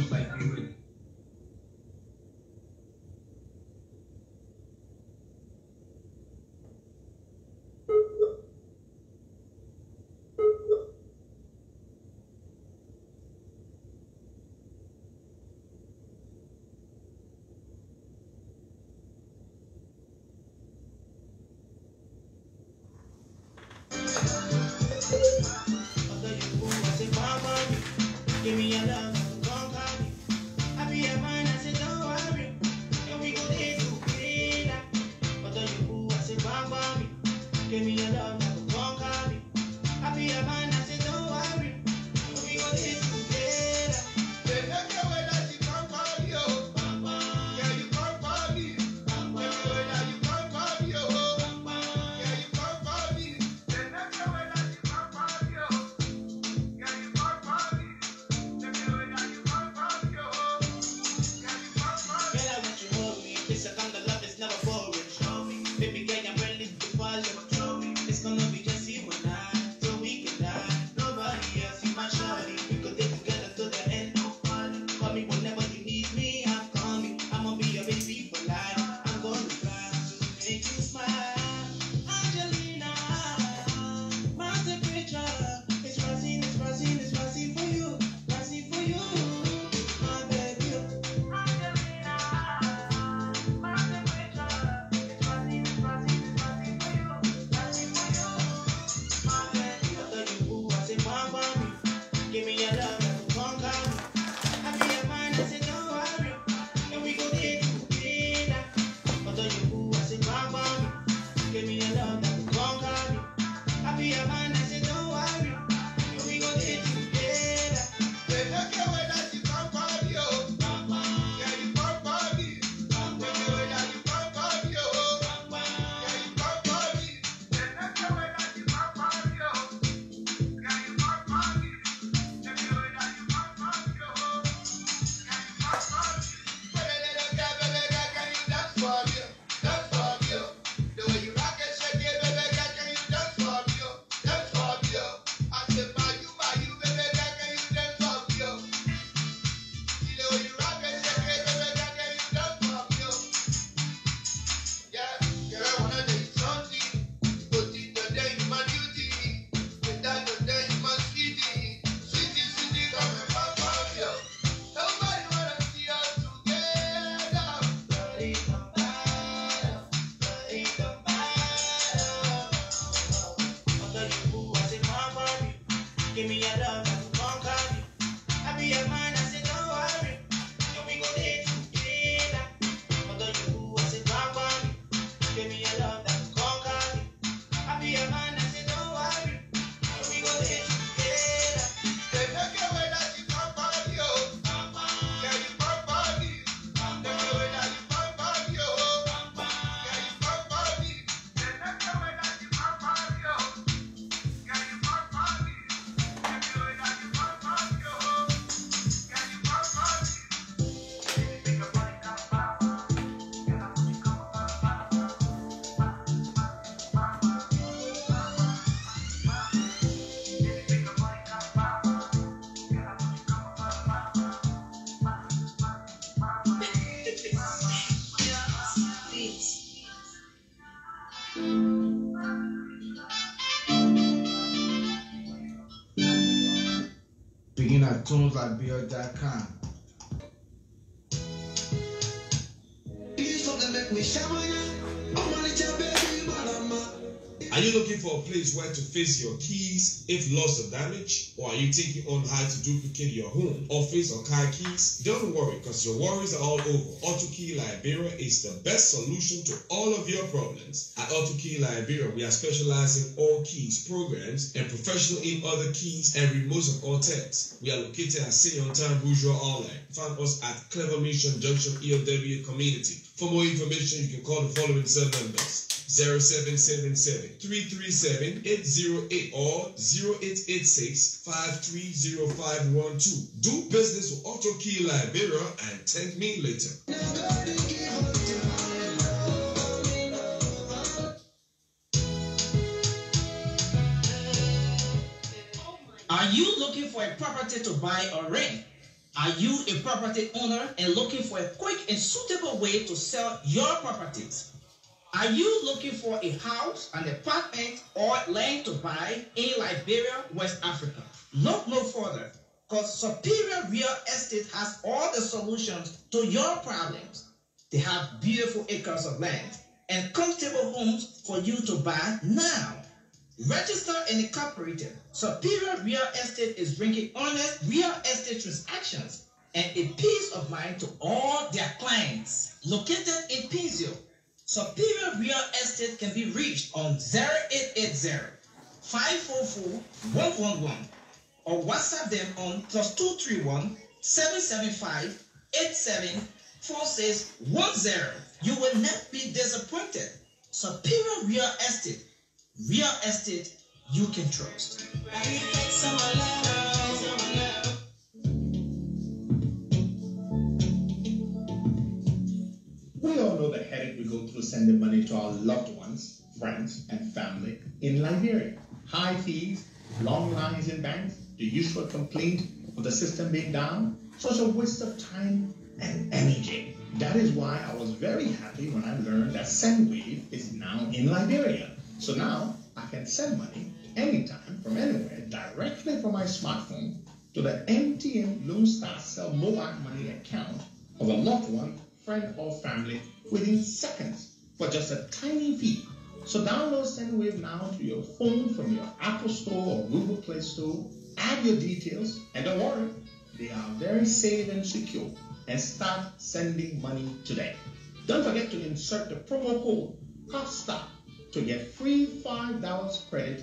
almost like they would. TunesLiberia.com. Are you looking for a place where to fix your keys if lost or damaged? Or are you thinking on how to duplicate your home, office, or car keys? Don't worry, because your worries are all over. AutoKey Liberia is the best solution to all of your problems. At AutoKey Liberia, we are specializing in all keys programs and professional in other keys and remotes of all types. We are located at Seontan Bourgeois Outlet. Find us at Clever Mission Junction EOW Community. For more information, you can call the following cell numbers: 0777-337-808 or 0886-530-512. Do business with AutoKey Liberia and thank me later. Are you looking for a property to buy or rent? Are you a property owner and looking for a quick and suitable way to sell your properties? Are you looking for a house, an apartment, or land to buy in Liberia, West Africa? Look no further, because Superior Real Estate has all the solutions to your problems. They have beautiful acres of land and comfortable homes for you to buy now. Register and incorporated, Superior Real Estate is bringing honest real estate transactions and a peace of mind to all their clients. Located in Pinzio, Superior Real Estate can be reached on 0880-544-111 or WhatsApp them on +231-775-874610. You will not be disappointed. Superior Real Estate, real estate you can trust. We all know the headache we go through sending money to our loved ones, friends, and family in Liberia. High fees, long lines in banks, the usual complaint of the system being down, such a waste of time and energy. That is why I was very happy when I learned that SendWave is now in Liberia. So now I can send money anytime from anywhere directly from my smartphone to the MTN Lone Star Cell mobile money account of a loved one, friend, or family within seconds for just a tiny fee. So download SendWave now to your phone from your Apple Store or Google Play Store. Add your details, and don't worry, they are very safe and secure. And start sending money today. Don't forget to insert the promo code COSTA to get free $5 credit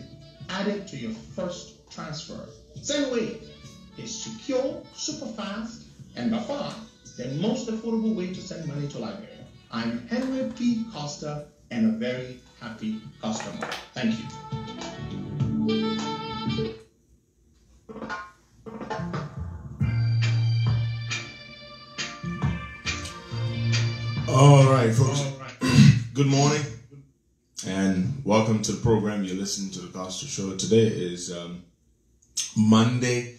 added to your first transfer. SendWave is secure, super fast, and by far the most affordable way to send money to Liberia. I'm Henry P. Costa and a very happy customer. Thank you. All right, folks. All right. Good morning, and welcome to the program. You're listening to the Costa Show. Today is Monday,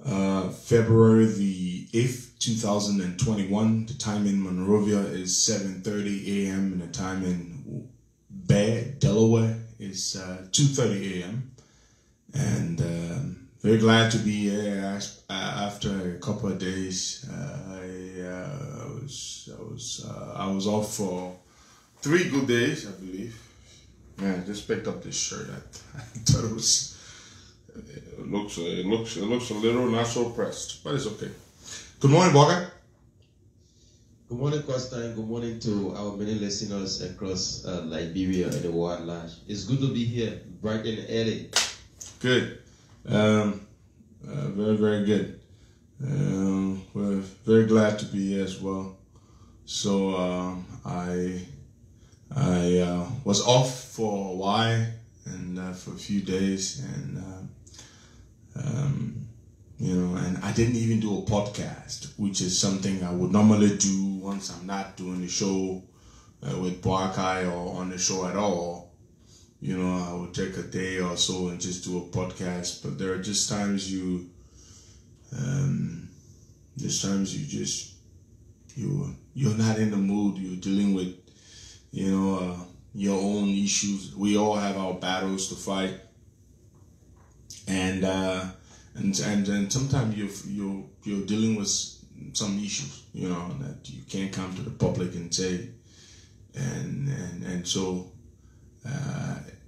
February the 8th, 2021. The time in Monrovia is 7:30 a.m. and the time in Bear, Delaware, is 2:30 a.m. And very glad to be here. After a couple of days, I was off for 3 good days, I believe. Man, I just picked up this shirt. I thought it looks a little not so pressed, but it's okay. Good morning, Boga. Good morning, Costa, and good morning to our many listeners across Liberia and the world at large. It's good to be here, bright and early. Good. Very, very good. We're very glad to be here as well. So I was off for a while and for a few days, and you know, and I didn't even do a podcast, which is something I would normally do once I'm not doing the show with Boakai or on the show at all. You know, I would take a day or so and just do a podcast, but there are just times you're not in the mood. You're dealing with, you know, your own issues. We all have our battles to fight, and sometimes you're dealing with some issues, you know, that you can't come to the public and say, and so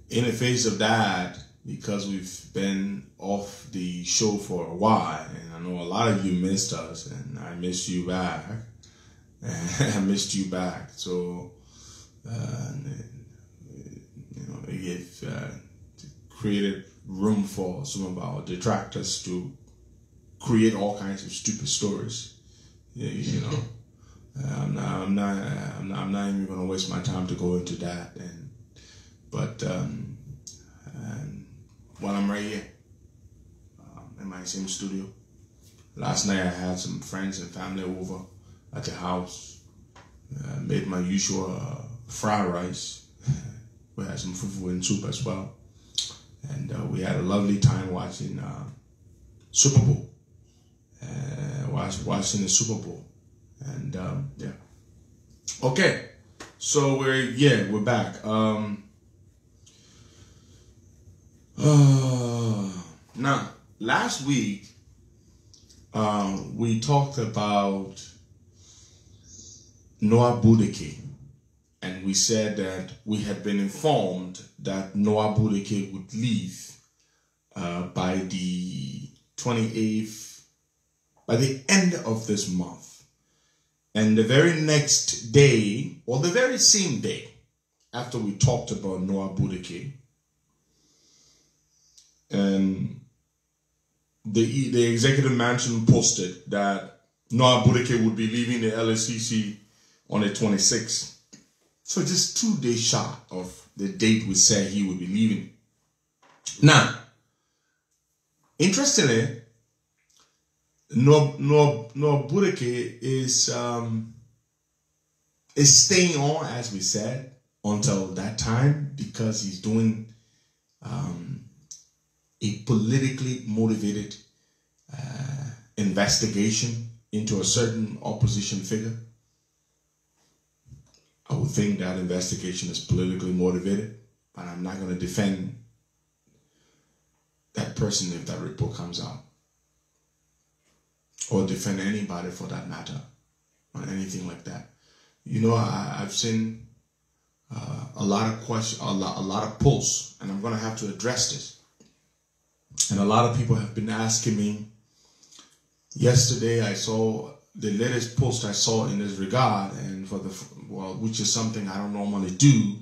in the face of that, because we've been off the show for a while, and I know a lot of you missed us, and I missed you back. So, you know, it created room for some of our detractors to create all kinds of stupid stories. You know, I'm not even gonna waste my time to go into that. But I'm right here in my same studio. Last night I had some friends and family over at the house. Made my usual fried rice. We had some fufu and soup as well, and we had a lovely time watching Super Bowl. whilst watching the Super Bowl. And yeah. Okay, so we're back. Now, last week we talked about Noah Boudicke, and we said that we had been informed that Noah Boudicke would leave by the 28th, by the end of this month. And the very next day, or the very same day after we talked about Noah Boudicke, the executive mansion posted that Noah Boudicke would be leaving the LSCC on the 26th. So just 2 days shy of the date we said he would be leaving. Now, interestingly, Noah Boudicke is staying on, as we said, until that time, because he's doing a politically motivated investigation into a certain opposition figure. I would think that investigation is politically motivated, but I'm not going to defend that person if that report comes out, or defend anybody for that matter, or anything like that. You know, I've seen a lot of questions, a lot of posts, and I'm going to have to address this. And a lot of people have been asking me. Yesterday, I saw the latest post I saw in this regard, and for the which is something I don't normally do,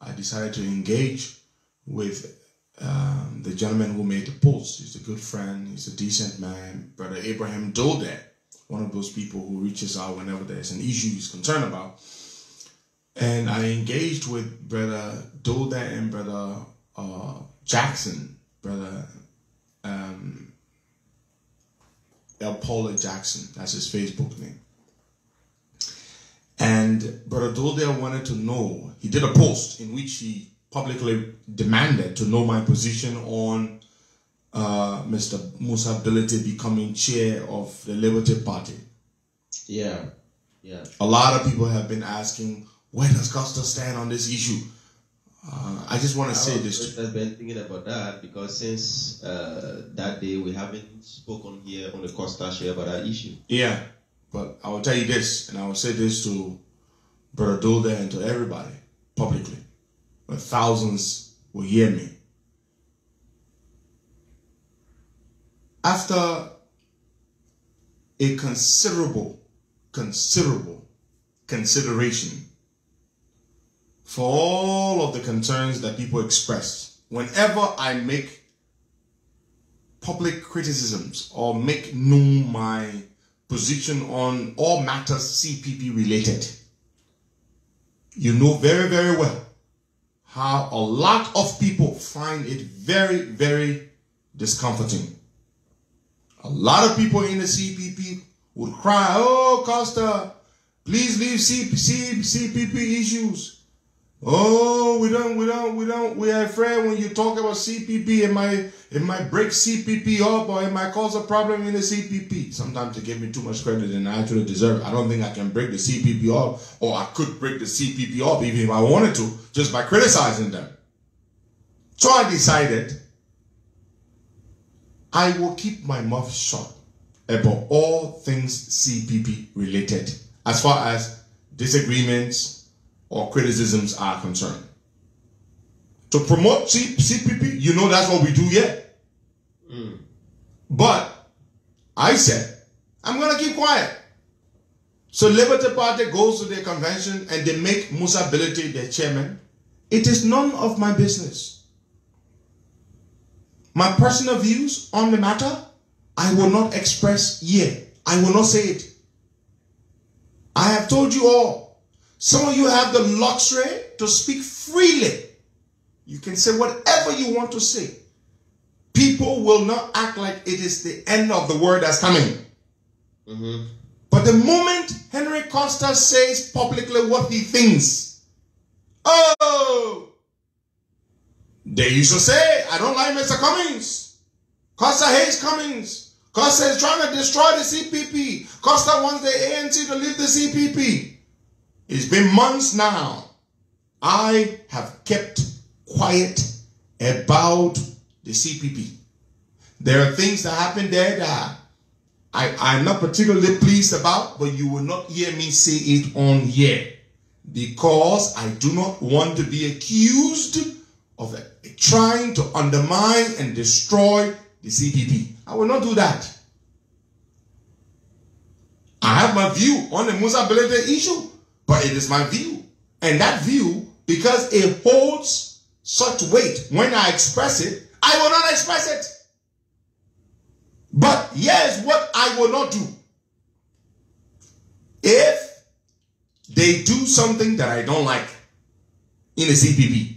I decided to engage with the gentleman who made the post. He's a good friend, he's a decent man, Brother Abraham Dodat, one of those people who reaches out whenever there's an issue he's concerned about. And I engaged with Brother Dodat and Brother Jackson, Brother El Paula Jackson, that's his Facebook name. And Brother Dodat wanted to know, he did a post in which he publicly demanded to know my position on Mr. Musa Bility becoming chair of the Liberty Party. Yeah, yeah. A lot of people have been asking, where does Costa stand on this issue? I just want to say this. I've been thinking about that, because since that day we haven't spoken here on the Costa share about that issue. Yeah, but I will tell you this, and I will say this to Brother Dodat and to everybody publicly. But thousands will hear me. After a considerable consideration for all of the concerns that people express, whenever I make public criticisms or make known my position on all matters CPP related, you know very, very well how a lot of people find it very, very discomforting. A lot of people in the CPP would cry, oh, Costa, please leave CPP issues. Oh, we are afraid when you talk about CPP, it might break CPP up, or it might cause a problem in the CPP. Sometimes they give me too much credit than I actually deserve. I don't think I can break the CPP up, or I could break the CPP up even if I wanted to, just by criticizing them. So I decided I will keep my mouth shut about all things CPP related, as far as disagreements or criticisms are concerned. To promote CPP, you know that's what we do here. Mm. But I said, I'm going to keep quiet. So Liberty Party goes to their convention and they make Musa Bility their chairman. It is none of my business. My personal views on the matter, I will not express here. I will not say it. I have told you all. Some of you have the luxury to speak freely. You can say whatever you want to say. People will not act like it is the end of the world that's coming. Mm-hmm. But the moment Henry Costa says publicly what he thinks, oh, they used to say, I don't like Mr. Cummings. Costa hates Cummings. Costa is trying to destroy the CPP. Costa wants the ANC to leave the CPP. It's been months now. I have kept quiet about the CPP. There are things that happen there that I'm not particularly pleased about, but you will not hear me say it on here because I do not want to be accused of trying to undermine and destroy the CPP. I will not do that. I have my view on the Musa Bility issue, but it is my view. And that view, because it holds such weight, when I express it, I will not express it. But here's what I will not do. If they do something that I don't like in the CPP,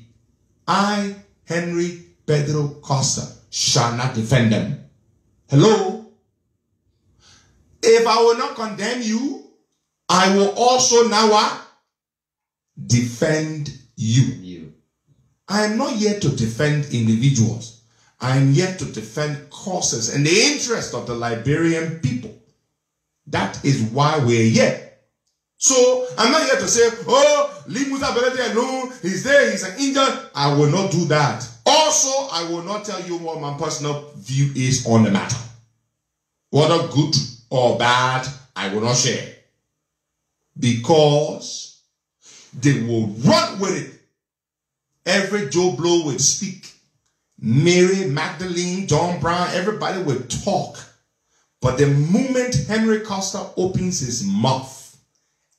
I, Henry Pedro Costa, shall not defend them. Hello? If I will not condemn you, I will also now defend you. I am not here to defend individuals. I am here to defend causes and the interest of the Liberian people. That is why we're here. So, I'm not here to say, oh, leave Musa Bility alone, he's there, he's an Indian. I will not do that. Also, I will not tell you what my personal view is on the matter. Whether good or bad, I will not share. Because they will run with it. Every Joe Blow will speak. Mary, Magdalene, John Brown, everybody will talk. But the moment Henry Costa opens his mouth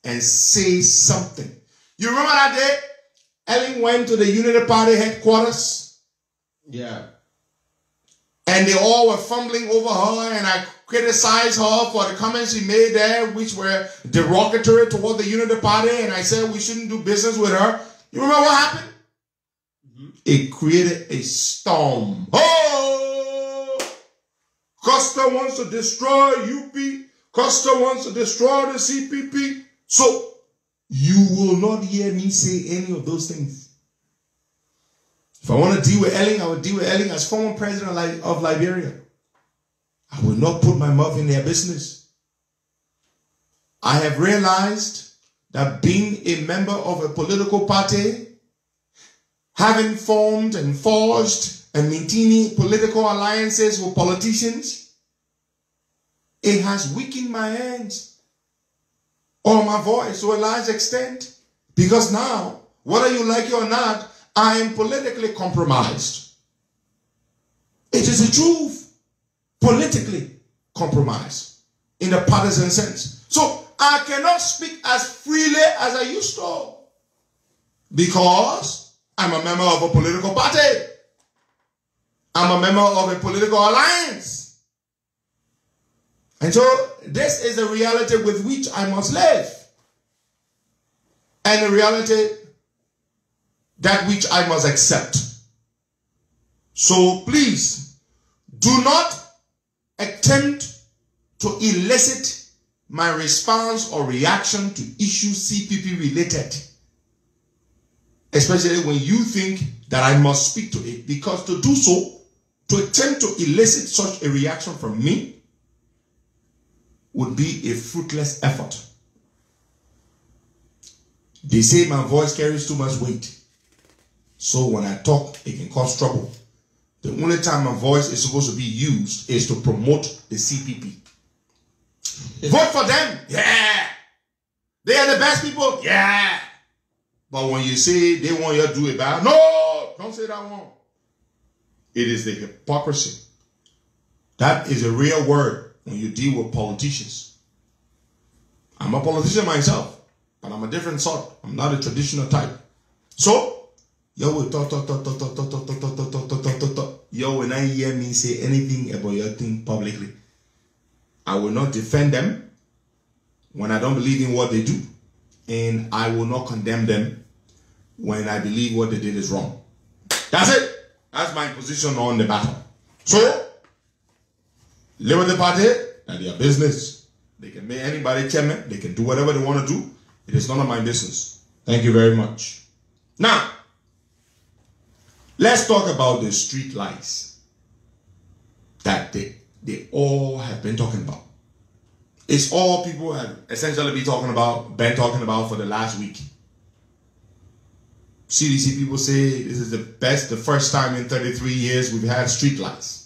and says something. You remember that day? Ellen went to the Unity Party headquarters. Yeah. And they all were fumbling over her, and I criticized her for the comments she made there, which were derogatory toward the Unity Party, and I said we shouldn't do business with her. You remember what happened? It created a storm. Oh! Costa wants to destroy UP. Costa wants to destroy the CPP. So, you will not hear me say any of those things. If I want to deal with Elling, I will deal with Elling as former president of Liberia. I will not put my mouth in their business. I have realized that being a member of a political party, having formed and forged and maintaining political alliances with politicians, it has weakened my hands or my voice to a large extent. Because now, whether you like it or not, I am politically compromised. It is the truth. Politically compromised in the partisan sense. So I cannot speak as freely as I used to because I'm a member of a political party. I'm a member of a political alliance. And so this is the reality with which I must live. And the reality that which I must accept. So please, do not attempt to elicit my response or reaction to issues CPP related. Especially when you think that I must speak to it. Because to do so, to attempt to elicit such a reaction from me, would be a fruitless effort. They say my voice carries too much weight. So when I talk, it can cause trouble. The only time my voice is supposed to be used is to promote the CPP. Vote for them? Yeah! They are the best people? Yeah! But when you say they want you to do it bad, no, don't say that one. It is the hypocrisy. That is a real word when you deal with politicians. I'm a politician myself, but I'm a different sort. I'm not a traditional type. So, you will talk. You will not hear me say anything about your thing publicly. I will not defend them when I don't believe in what they do. And I will not condemn them when I believe what they did is wrong. That's it. That's my position on the matter. So, Liberty Party, that's their business. They can make anybody chairman. They can do whatever they want to do. It is none of my business. Thank you very much. Now, let's talk about the street lights that the they all have been talking about. It's all people have essentially been talking about for the last week. CDC people say this is the first time in 33 years we've had street lights.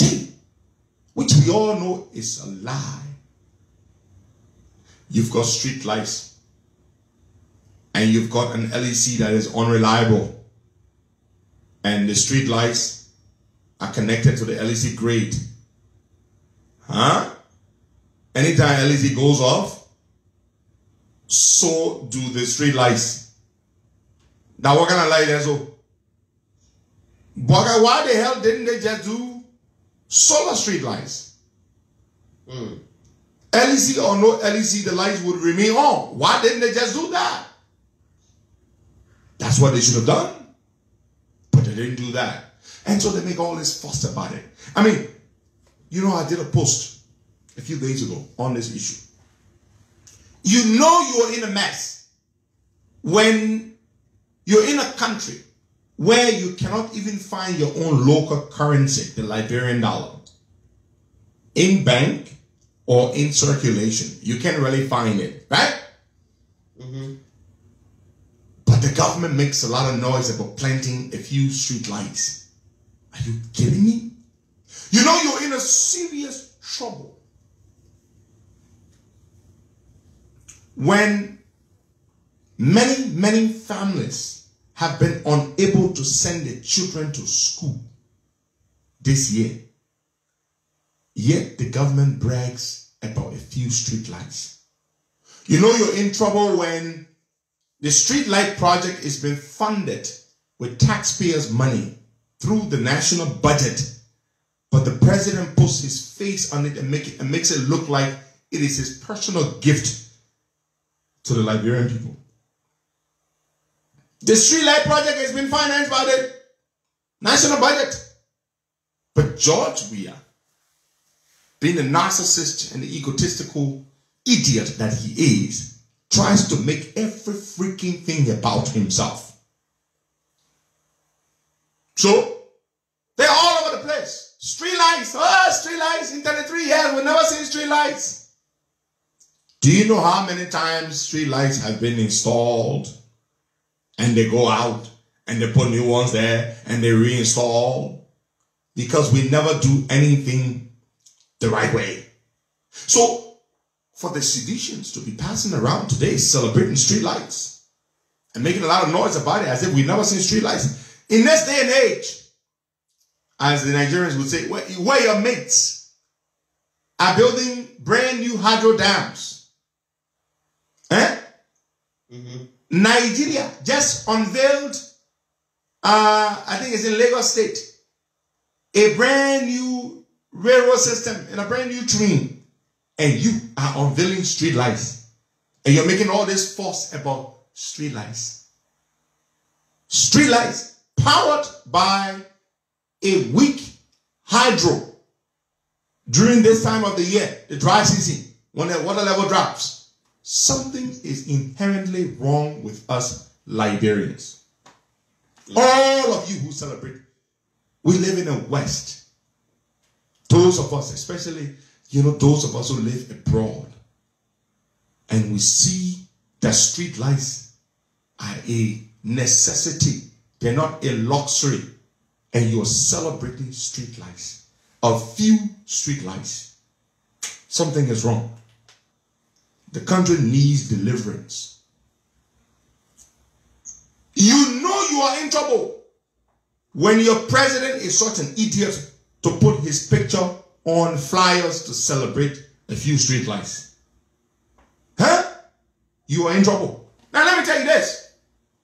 Which we all know is a lie. You've got street lights and you've got an LEC that is unreliable. And the street lights are connected to the LEC grid. Huh? Anytime LEC goes off, so do the street lights. Now what kind of light is so? Boga, why the hell didn't they just do solar street lights? LEC or no LEC, the lights would remain on. Why didn't they just do that? That's what they should have done. But they didn't do that. And so they make all this fuss about it. I mean, you know, I did a post a few days ago on this issue. You know you're in a mess when you're in a country where you cannot even find your own local currency, the Liberian dollar, in bank or in circulation. You can't really find it, right? Mm-hmm. But the government makes a lot of noise about planting a few street lights. Are you kidding me? You know you're in a serious trouble when many, many families have been unable to send their children to school this year. Yet the government brags about a few street lights. You know you're in trouble when the street light project is being funded with taxpayers' money through the national budget, but the president puts his face on it and makes it look like it is his personal gift to the Liberian people. The street light project has been financed by the national budget. But George Weah, being a narcissist and the egotistical idiot that he is, tries to make every freaking thing about himself. So, they're all over the place. Street lights, oh, street lights. In 33 years, we've never seen street lights. Do you know how many times street lights have been installed and they go out and they put new ones there and they reinstall? Because we never do anything the right way. So for the seditions to be passing around today celebrating street lights and making a lot of noise about it as if we've never seen street lights. In this day and age, as the Nigerians would say, where your mates are building brand new hydro dams. Mm-hmm. Nigeria just unveiled, I think it's in Lagos State, a brand new railroad system and a brand new train, and you are unveiling street lights, and you're making all this fuss about street lights. Street lights powered by a weak hydro during this time of the year, the dry season, when the water level drops. Something is inherently wrong with us Liberians. All of you who celebrate, we live in the West. Those of us, especially, you know, those of us who live abroad, and we see that street lights are a necessity. They're not a luxury. And you're celebrating street lights. A few street lights. Something is wrong. The country needs deliverance. You know you are in trouble when your president is such an idiot to put his picture on flyers to celebrate a few street lights. Huh? You are in trouble. Now let me tell you this.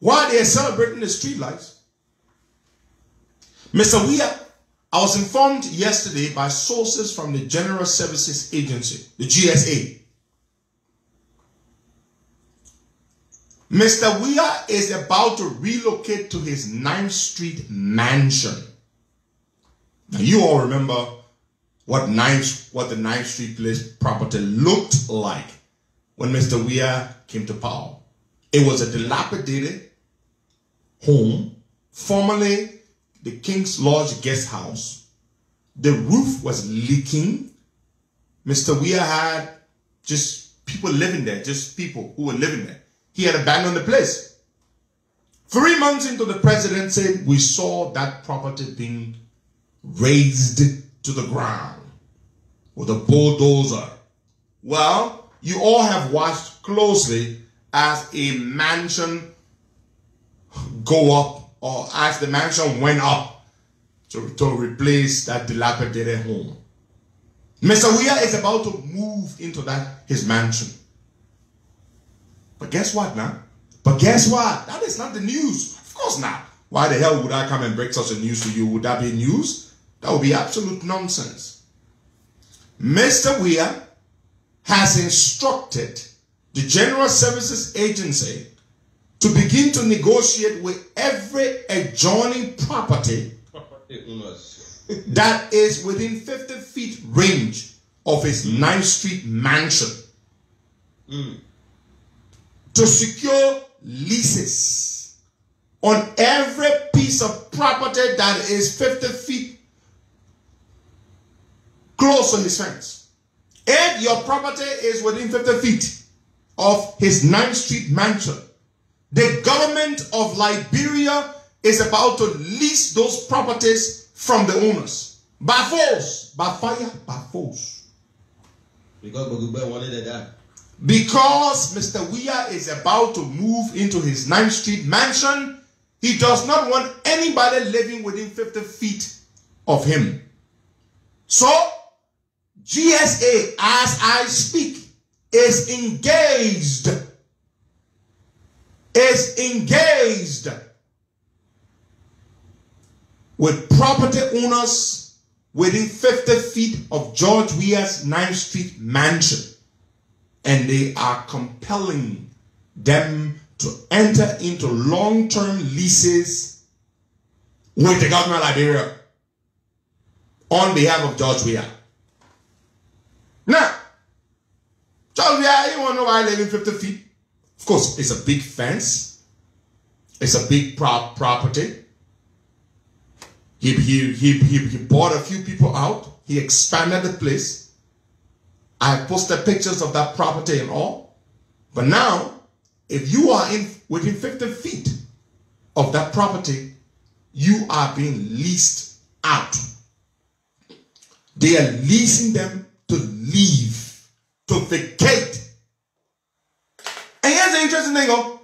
While they are celebrating the street lights, Mr. Weah, I was informed yesterday by sources from the General Services Agency, the GSA, Mr. Weah is about to relocate to his 9th Street mansion. Now you all remember what the 9th Street place property looked like when Mr. Weah came to power. It was a dilapidated home, formerly the King's Lodge guest house, The roof was leaking. Mr. Weah had just people living there, just people who were living there. He had abandoned the place. 3 months into the president said, we saw that property being razed to the ground with a bulldozer. Well, you all have watched closely as a mansion go up, or as the mansion went up to replace that dilapidated home. Mr. Weah is about to move into that, his mansion. But guess what now? But guess what? That is not the news. Of course not. Why the hell would I come and break such a news to you? Would that be news? That would be absolute nonsense. Mr. Weah has instructed the General Services Agency to begin to negotiate with every adjoining property that is within 50 feet range of his 9th Street mansion to secure leases on every piece of property that is 50 feet close on his fence. If your property is within 50 feet of his 9th Street mansion, the government of Liberia is about to lease those properties from the owners. By force. By fire. By force. Because Mr. Weah is about to move into his 9th Street mansion, he does not want anybody living within 50 feet of him. So, GSA, as I speak, is engaged with property owners within 50 feet of George Weah's 9th Street mansion. And they are compelling them to enter into long-term leases with the government of Liberia on behalf of George Weah. Now, George Weah, you want to know why I live in 50 feet? Of course, it's a big fence. It's a big property. He bought a few people out. He expanded the place. I posted pictures of that property and all. But now, if you are within 50 feet of that property, you are being leased out. They are leasing them to leave, to vacate. And here's the interesting thing, oh,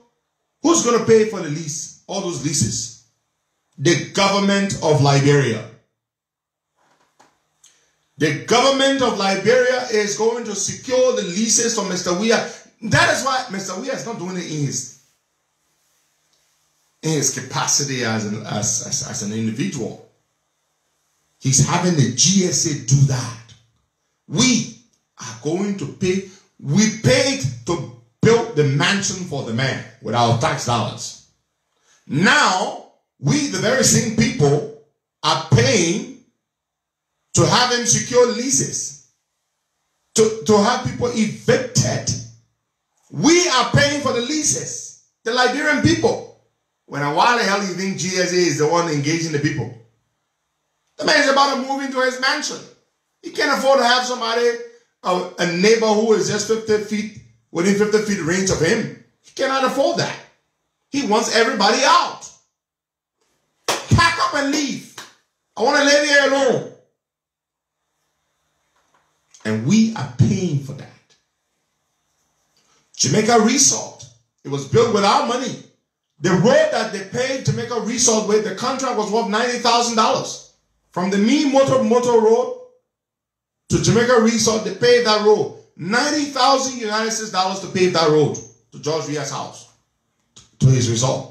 who's going to pay for the lease, all those leases? The government of Liberia. The government of Liberia is going to secure the leases from Mr. Weah. That is why Mr. Weah is not doing it in his capacity as an individual. He's having the GSA do that. We are going to pay. We paid to build the mansion for the man with our tax dollars. Now, we, the very same people, are paying to have him secure leases, to have people evicted. We are paying for the leases, the Liberian people. Why the hell do you think GSA is the one engaging the people? The man is about to move into his mansion. He can't afford to have somebody, a neighbor who is just 50 feet, within 50 feet range of him. He cannot afford that. He wants everybody out. Pack up and leave. I want to live here alone. And we are paying for that. Jamaica Resort. It was built with our money. The road that they paid Jamaica Resort with, the contract was worth $90,000. From the mean motor road to Jamaica Resort, they paved that road. $90,000 to pave that road to George Weah's house, to his resort.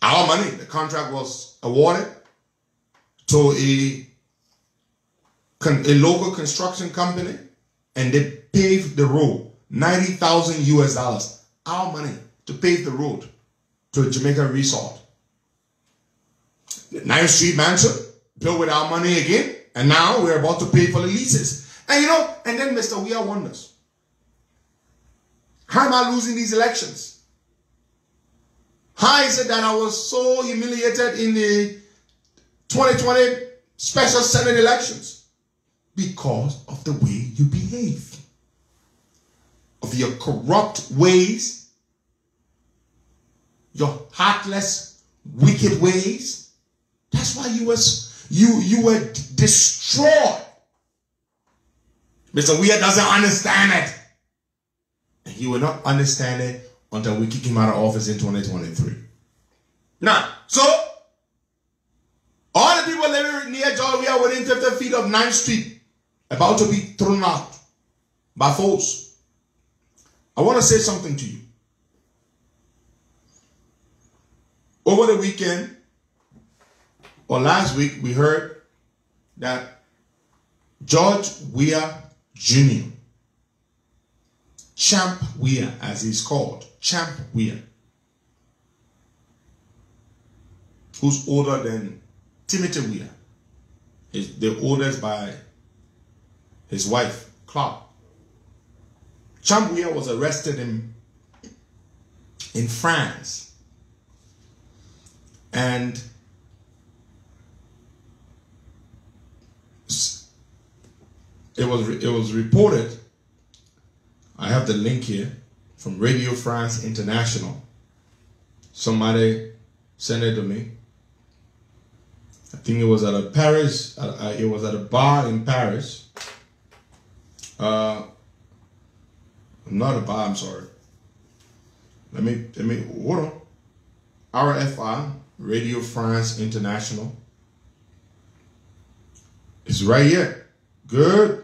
Our money. The contract was awarded to a local construction company, and they paved the road. $90,000, our money, to pave the road to Jamaica Resort. The 9th Street mansion, built with our money again, and now we're about to pay for the leases. And you know, and then Mr. Weah wonders, how am I losing these elections? How is it that I was so humiliated in the 2020 special Senate elections because of the way you behave, of your corrupt ways, your heartless, wicked ways. That's why you were destroyed. Mr. Weah doesn't understand it. And he will not understand it until we kick him out of office in 2023. Now, so, all the people living near George Weah within 50 feet of 9th Street about to be thrown out by force. I want to say something to you. Over the weekend, or last week, we heard that George Weah Jr., Champ Weah, as he's called, Champ Weah, who's older than Timothy Weah, the oldest by his wife, Clara. Champ Weah was arrested in France, and it was reported. I have the link here from Radio France International. Somebody sent it to me. I think it was at a Paris. It was at a bar in Paris. Not a bar. I'm sorry. Let me hold on. RFI, Radio France International. It's right here. Good.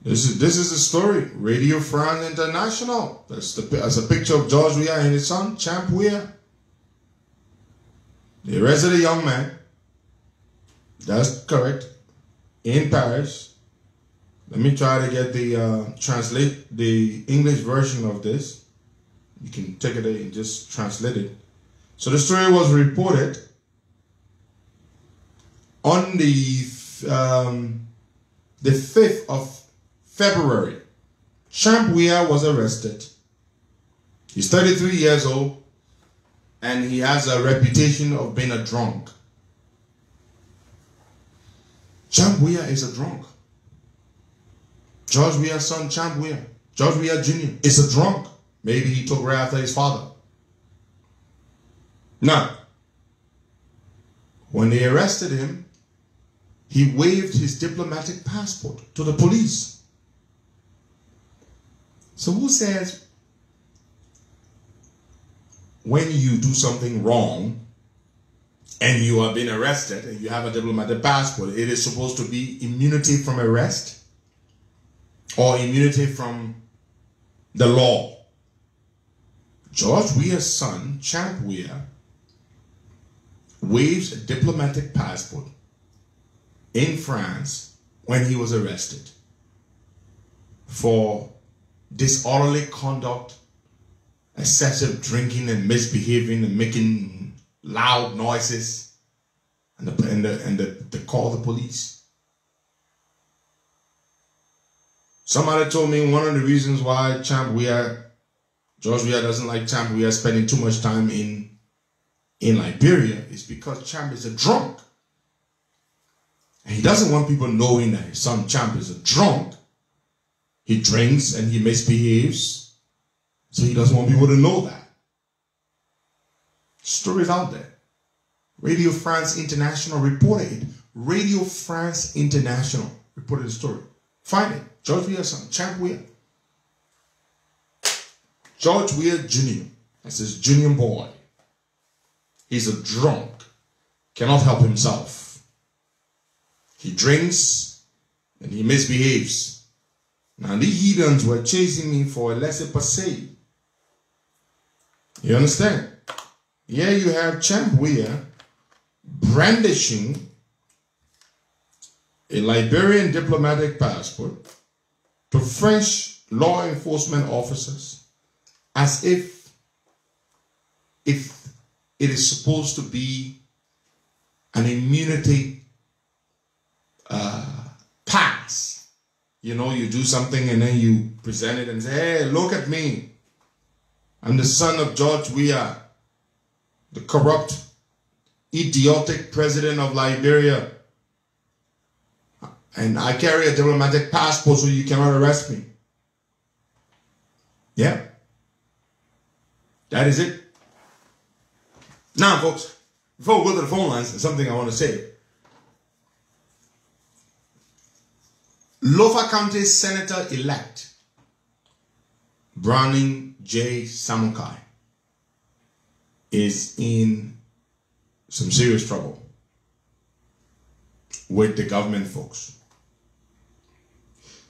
This is the story. Radio France International. That's a picture of George Weah and his son, Champ Weah. They arrested a young man. That's correct. In Paris. Let me try to get the translate the English version of this. You can take it and just translate it. So the story was reported on the 5th of February. Champ Weah was arrested. He's 33 years old and he has a reputation of being a drunk. Champ Weah is a drunk. George Weah's son, Champ Weah, George Weah Jr., is a drunk. Maybe he took right after his father. Now, when they arrested him, he waived his diplomatic passport to the police. So who says when you do something wrong and you are being arrested and you have a diplomatic passport, it is supposed to be immunity from arrest or immunity from the law? George Weah's son, Champ Weah, waives a diplomatic passport in France when he was arrested for disorderly conduct, excessive drinking and misbehaving and making loud noises, and they call the police. Somebody told me one of the reasons why George Weah doesn't like Champ Weah spending too much time in Liberia is because Champ is a drunk. And he doesn't want people knowing that his son Champ is a drunk. He drinks and he misbehaves. So he doesn't want people to know that. Stories out there. Radio France International reported it. Radio France International reported the story. Find it. George Weah's son, Champ Weah. George Weah Jr. That's his junior boy. He's a drunk. Cannot help himself. He drinks and he misbehaves. Now the heathens were chasing me for a laissez passer. You understand? Here you have Champ Weah brandishing a Liberian diplomatic passport to French law enforcement officers as if it is supposed to be an immunity pass. You know, you do something and then you present it and say, hey, look at me. I'm the son of George Weah, the corrupt idiotic president of Liberia. And I carry a diplomatic passport, so you cannot arrest me. Yeah. That is it. Now, folks, before we go to the phone lines, there's something I want to say. Lofa County Senator-elect Browning J. Samukai is in some serious trouble with the government folks.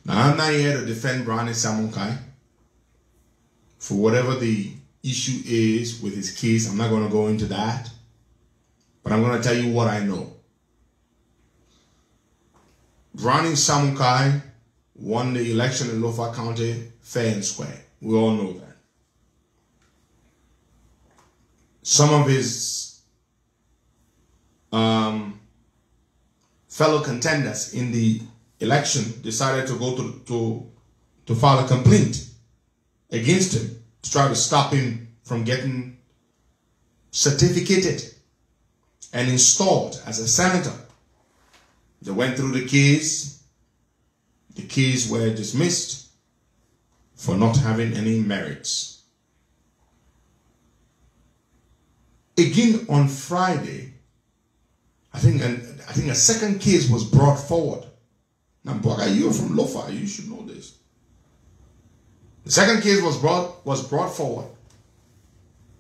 Now, I'm not here to defend Browning Samukai for whatever the issue is with his case. I'm not going to go into that, but I'm going to tell you what I know. Browning Samukai won the election in Lofa County fair and square. We all know that. Some of his fellow contenders in the election decided to go to file a complaint against him to try to stop him from getting certificated and installed as a senator. They went through the case. The case were dismissed for not having any merits. Again on Friday, I think a second case was brought forward. Now, Boga, you're from Lofa, you should know this. The second case was brought forward.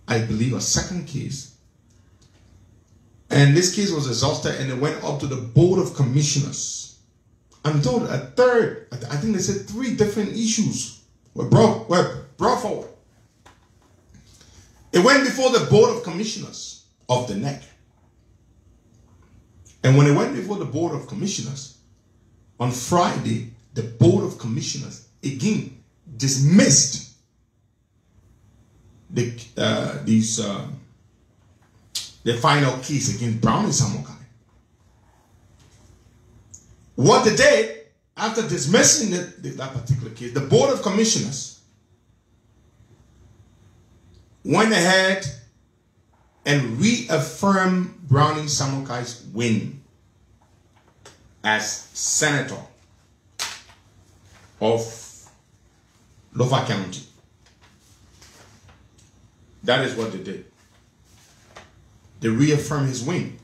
I believe a second case. And this case was exhausted, and it went up to the Board of Commissioners. I'm told a third, I think they said three different issues were brought forward. It went before the Board of Commissioners of the NEC. And when it went before the Board of Commissioners, on Friday, the Board of Commissioners again dismissed the final case against Browning Samukai. What they did, after dismissing that particular case, the Board of Commissioners went ahead and reaffirmed Browning Samukai's win as senator of Lofa County. That is what they did. They reaffirm his win.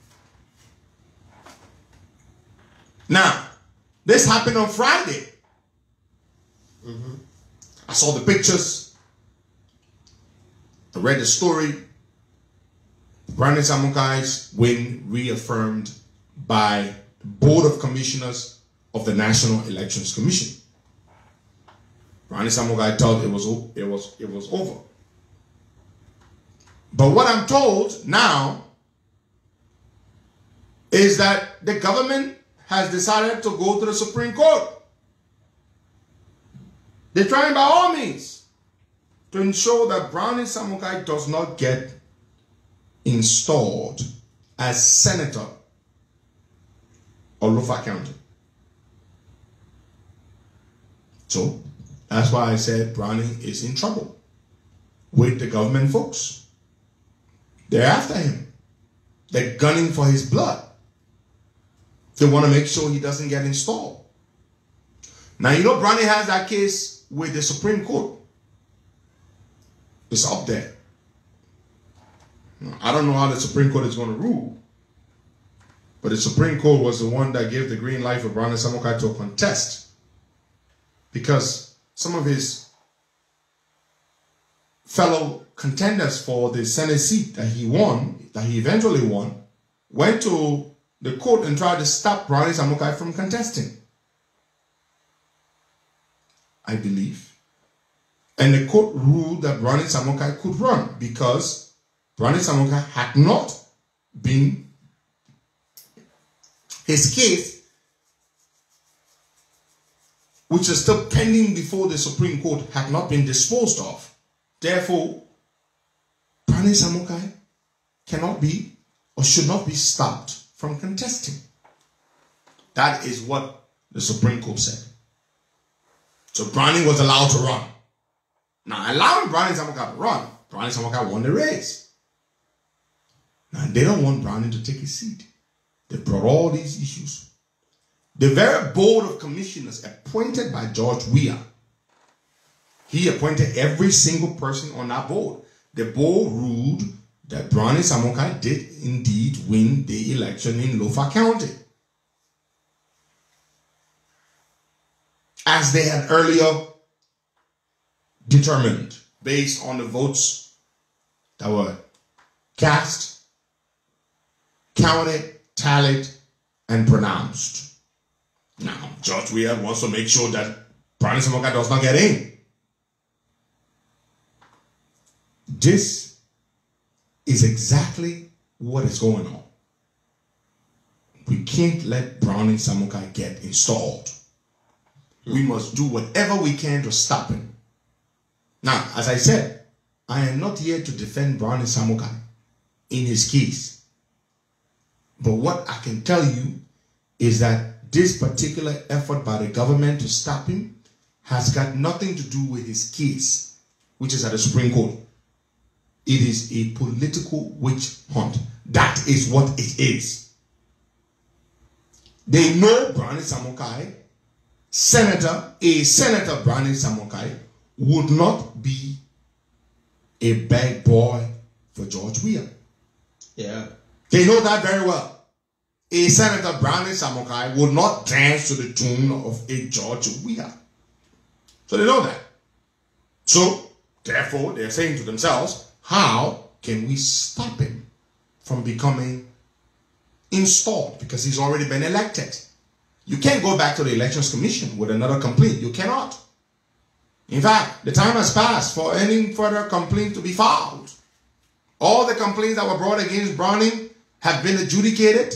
Now, this happened on Friday. I saw the pictures. I read the story. Browning Samukai's win reaffirmed by the Board of Commissioners of the National Elections Commission. Browning Samukai thought it was over. But what I'm told now is that the government has decided to go to the Supreme Court. They're trying by all means to ensure that Browning Samukai does not get installed as senator of Lofa County. So that's why I said Browning is in trouble with the government folks. They're after him. They're gunning for his blood. They want to make sure he doesn't get installed. Now, you know, Browning has that case with the Supreme Court. It's up there. I don't know how the Supreme Court is going to rule, but the Supreme Court was the one that gave the green light for Browning Samukai to contest, because some of his fellow contenders for the Senate seat that he won, that he eventually won, went to the court and tried to stop Browning Samukai from contesting, I believe. And the court ruled that Browning Samukai could run because Browning Samukai had not been, his case, which is still pending before the Supreme Court, had not been disposed of. Therefore, Browning Samukai cannot be or should not be stopped from contesting. That is what the Supreme Court said. So Browning was allowed to run. Now, allowing Browning Samukai to run, Browning Samukai won the race. And they don't want Browning to take his seat. They brought all these issues. The very board of commissioners appointed by George Weah, he appointed every single person on that board. The board ruled that Browning Samukai did indeed win the election in Lofa County, as they had earlier determined based on the votes that were cast, counted, tallied, and pronounced. Now, George Weah wants to make sure that Browning Samukai does not get in. This is exactly what is going on. We can't let Browning Samukai get installed. We must do whatever we can to stop him. Now, as I said, I am not here to defend Browning Samukai in his case. But what I can tell you is that this particular effort by the government to stop him has got nothing to do with his case, which is at the Supreme Court. It is a political witch hunt. That is what it is. They know Browning Samukai, Senator Browning Samukai, would not be a bad boy for George Weah. Yeah. They know that very well. A Senator Browning Samukai would not dance to the tune of a George Weah. So they know that. So, therefore, they're saying to themselves, how can we stop him from becoming installed? Because he's already been elected. You can't go back to the Elections Commission with another complaint. You cannot. In fact, the time has passed for any further complaint to be filed. All the complaints that were brought against Browning have been adjudicated.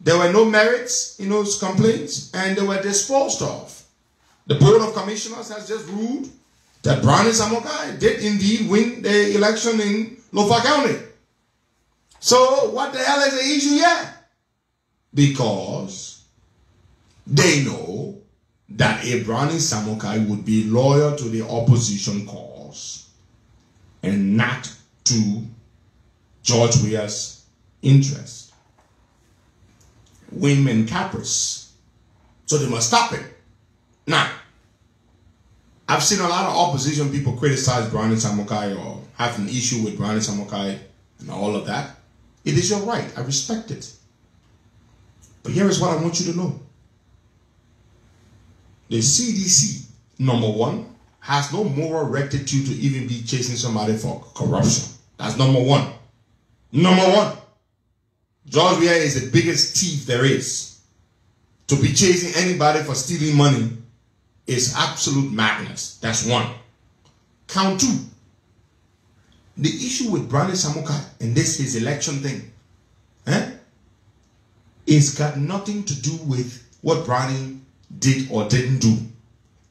There were no merits in those complaints, and they were disposed of. The Board of Commissioners has just ruled that Browning Samukai did indeed win the election in Lofa County. So what the hell is the issue here? Because they know that a Browning Samukai would be loyal to the opposition cause and not to George Weah's interest. Whim and caprice. So they must stop it. Now, I've seen a lot of opposition people criticize Browning Samukai or have an issue with Browning Samukai and all of that. It is your right. I respect it. But here is what I want you to know. The CDC, number one, has no moral rectitude to even be chasing somebody for corruption. That's number one. Number one. George Weah is the biggest thief there is. To be chasing anybody for stealing money is absolute madness. That's one. Count two. The issue with Browning Samukai and this his election thing, it's got nothing to do with what Browning did or didn't do.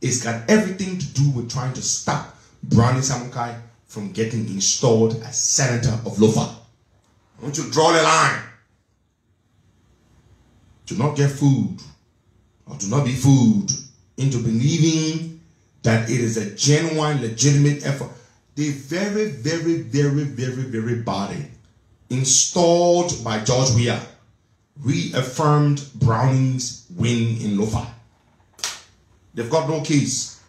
It's got everything to do with trying to stop Browning Samukai from getting installed as Senator of Lofa. I want you to draw the line. Do not get fooled, or do not be fooled into believing that it is a genuine, legitimate effort. The very, very, very, very, very body installed by George Weah reaffirmed Browning's win in Lofa. They've got no case.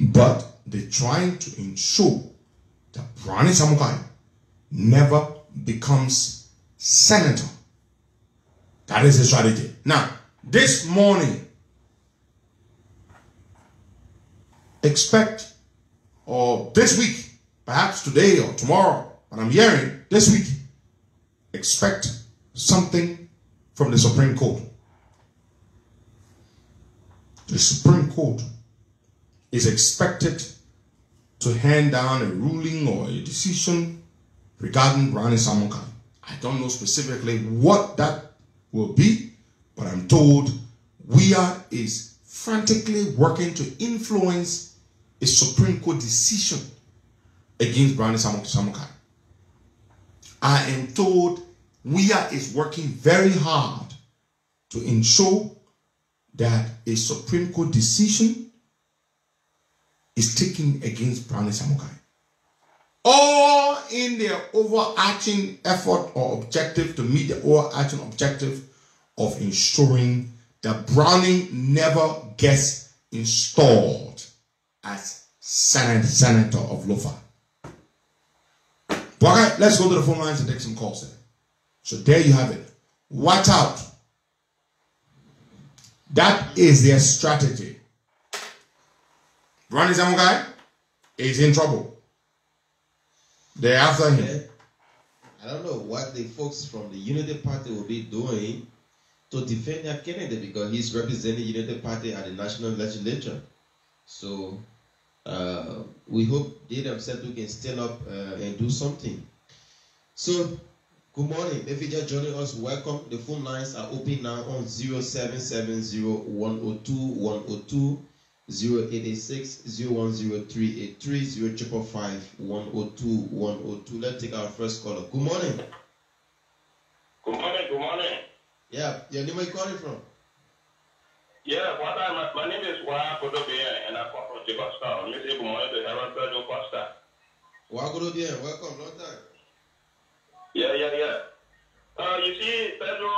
But they're trying to ensure that Browning Samukai never becomes senator. That is the strategy. Now, this morning, expect, or this week, perhaps today or tomorrow, but I'm hearing this week, expect something from the Supreme Court. The Supreme Court is expected to hand down a ruling or a decision regarding Browning Samukai. I don't know specifically what that will be, but I'm told Weah is frantically working to influence a Supreme Court decision against Browning Samukai. I am told Weah is working very hard to ensure that a Supreme Court decision is taken against Browning Samukai. all in their overarching effort or objective to meet the overarching objective of ensuring that Browning never gets installed as senator of Lofa. All right, let's go to the phone lines and take some calls there. So there you have it. Watch out. That is their strategy. Browning Samukai is in trouble. They're after him. I don't know what the folks from the Unity Party will be doing to defend their candidate, because he's representing Unity Party at the national legislature. So we hope they themselves can stand up and do something. So good morning. If you just joining us, welcome. The phone lines are open now on 0770-102-102, 0886-010-383, 0555-102-102. Let's take our first caller. Good morning. Good morning, good morning. Yeah, your name, are you calling from? Yeah, my name is Wah Kodobia, and I come from Jibasta. I'm good morning to Henry Pedro Costa. Wah Kodobia, welcome, long time. Yeah. You see, Pedro,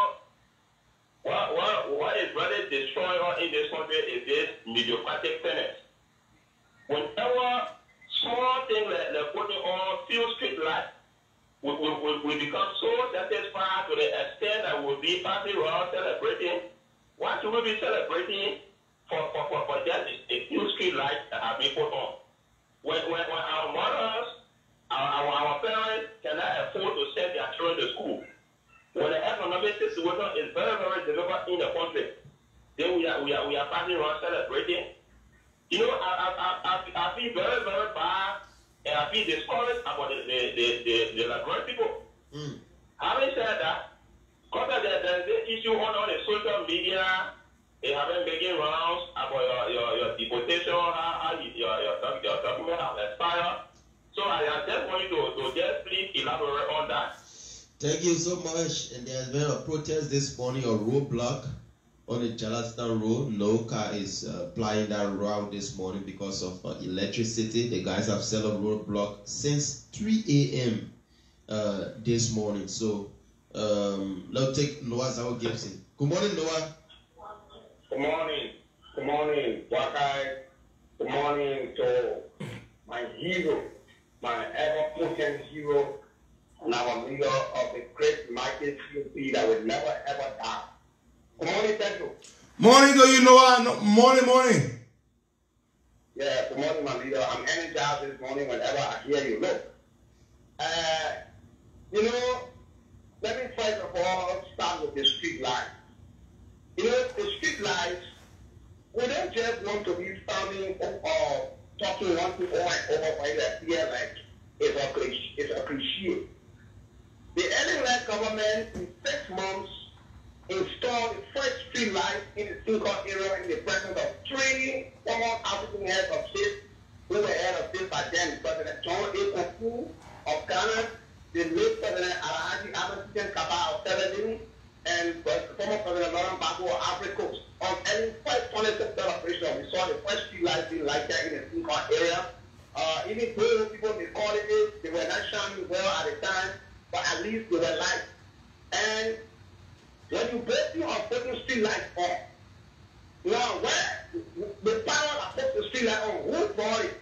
what is really destroying us in this country is this mediocratic tennis. Whenever small things like putting on few street lights, we become so satisfied to the extent that we'll be passing around celebrating. What should we be celebrating for just a few street lights that have been put on? When our mothers, our parents cannot afford to send their children to school. When the economic situation is very, very difficult in the country, then we are passing around celebrating. You know, I feel very, very bad, and I feel discouraged about the Liberian people. Mm. Having said that, because there's this issue on the social media, they have been making rounds about your deportation, how your document has expired. So I just want you to just please elaborate on that. Thank you so much. And there has been a protest this morning, a roadblock on the Charleston Road. No car is plying that route this morning because of electricity. The guys have set up roadblock since 3 a.m. This morning. So let's take Noah Zawo Gibson. Good morning, Noah. Good morning. Good morning, Wakai. Good morning to my hero, my ever-potent hero, and our leader of the great market CPP that will never ever die. Good morning, Pedro. Morning to you, Noah. No, morning. Yeah, good morning, my leader. I'm energized this morning whenever I hear you. Look, you know, let me first of all start with the street lights. You know, the street lights, we don't just want to be standing or talking one to over and over by the fear like it's a cliche. The LEC government in 6 months installed the first street light in the single area in the presence of 3 former African heads of state who were head of state by then President John A. Kofu of Ghana, the late President Alhaji Ahmed Kaba of Sierra Leone, and former President Laurent Gbagbo of Africa. On any first political celebration, we saw the first street light being lighted in the single area. Even though people may call it, they were not shining well at the time, but at least they were light. And when you base you on putting street lights on, now where the power of putting the street light on, who bought it?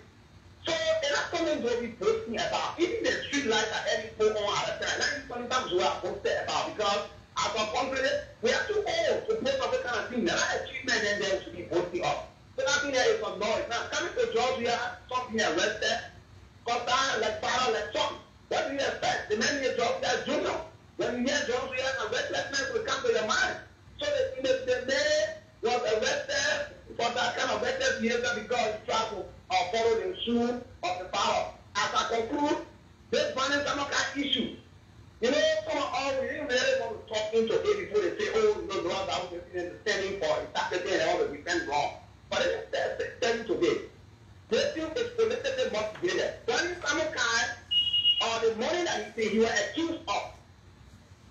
So and that's something we'll be posting about. Even the street lights are any put on at the time. That's sometimes we are posted about, because as a company, we are too old to play for this kind of thing. There are achievements and there should be posted up. So that thing there is some noise. Now, coming to George Weah, something arrested, got down like fire, like something. What do you expect? The man here, George Weah, junior. When you hear George Weah, arrested men will come to your mind. So the man was arrested for that kind of reckless behavior because he tried to follow the shoe of the power. As I conclude, this Browning Samukai issue, you know, some of all we didn't really want to talk into it before they say, oh, you know, Lord, that was standing for it. That's the thing they always defend wrong. But it is telling today. This thing is politically motivated. When Samukai, or the money that he was accused of,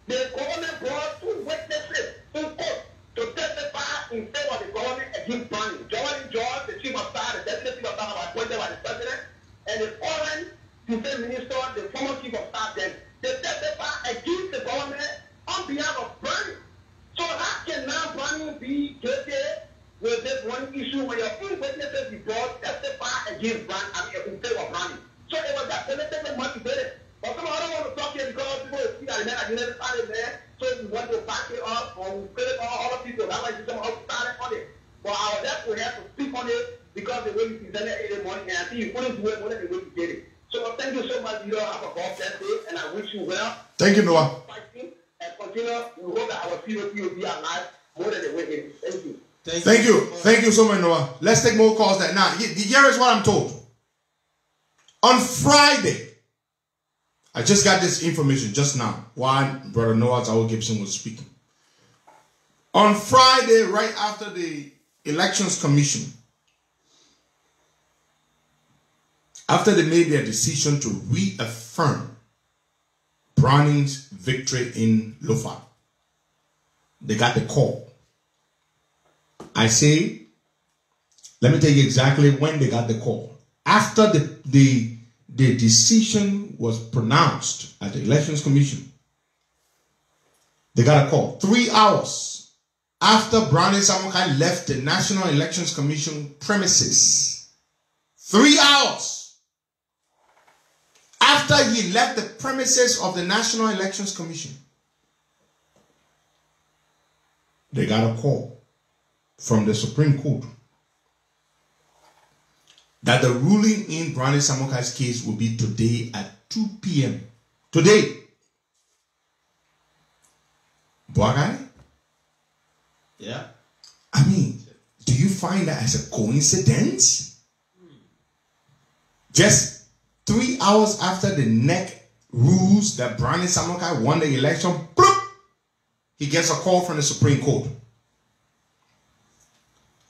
the government brought 2 witnesses in court to testify in favor of the government against Browning. George, the chief of staff, the deputy chief of staff, was appointed by the president, and the foreign Defense Minister, the former chief of staff, then they testified against the government on behalf of Browning. So how can now Browning be guilty with this one issue when your own witnesses brought testify against Browning, I mean, instead of Browning? So it was that political motivated. But some I don't want to talk here because people see that men are never started there, so we want to back it up or credit all other people. That's why you somehow started on it. But I was left to have to speak on it because the way you presented it in the morning, and I think you couldn't do it more than the way you did it. So thank you so much. You all have a God bless day, and I wish you well. Thank you, Noah. And continue. We hope that our POP will be alive more than the way it is. Thank you. Thank you so much, Noah. Let's take more calls right now. Here is what I'm told. On Friday, I just got this information just now while Brother Noah Tao Gibson was speaking. On Friday, right after the Elections Commission, after they made their decision to reaffirm Browning's victory in Lofa, they got the call. I say, let me tell you exactly when they got the call. After the decision was pronounced at the Elections Commission, they got a call 3 hours after Browning Samukai left the National Elections Commission premises. 3 hours after he left the premises of the National Elections Commission, they got a call from the Supreme Court that the ruling in Browning Samukai's case will be today at 2 p.m. Today. Boga? Yeah. I mean, do you find that as a coincidence? Just 3 hours after the NEC rules that Browning Samukai won the election, bloop, he gets a call from the Supreme Court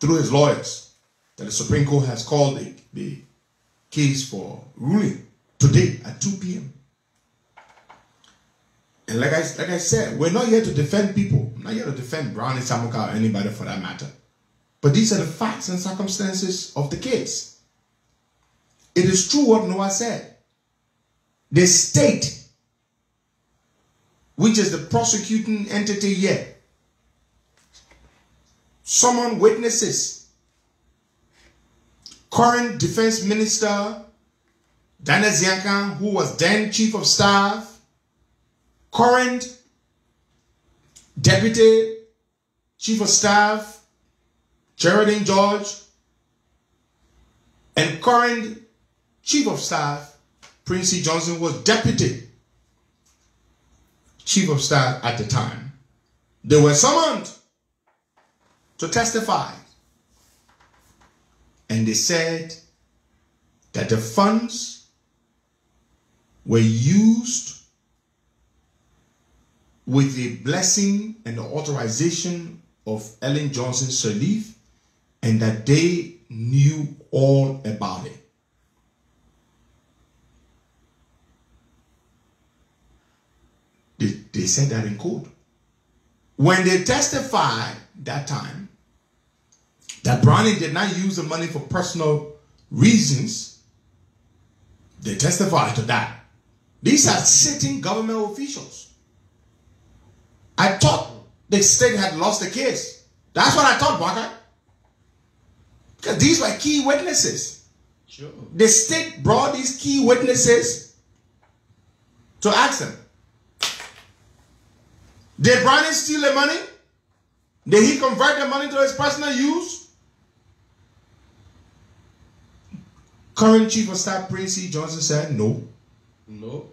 through his lawyers that the Supreme Court has called the case for ruling today at 2 p.m. And like I said, we're not here to defend people. I'm not here to defend Browning Samukai or anybody for that matter. But these are the facts and circumstances of the case. It is true what Noah said. The state, which is the prosecuting entity here, summoned witnesses. Current Defense Minister Dana Ziankan, who was then Chief of Staff, current Deputy Chief of Staff Geraldine George, and current Chief of Staff Princey Johnson was Deputy Chief of Staff at the time. They were summoned to testify. And they said that the funds were used with the blessing and the authorization of Ellen Johnson Sirleaf, and that they knew all about it. They said that in court. When they testified that time, that Browning did not use the money for personal reasons, they testified to that. These are sitting government officials. I thought the state had lost the case. That's what I thought, Boga. Because these were key witnesses. Sure. The state brought these key witnesses to ask them, did Browning steal the money? Did he convert the money to his personal use? Current Chief of Staff Princey Johnson said no. No.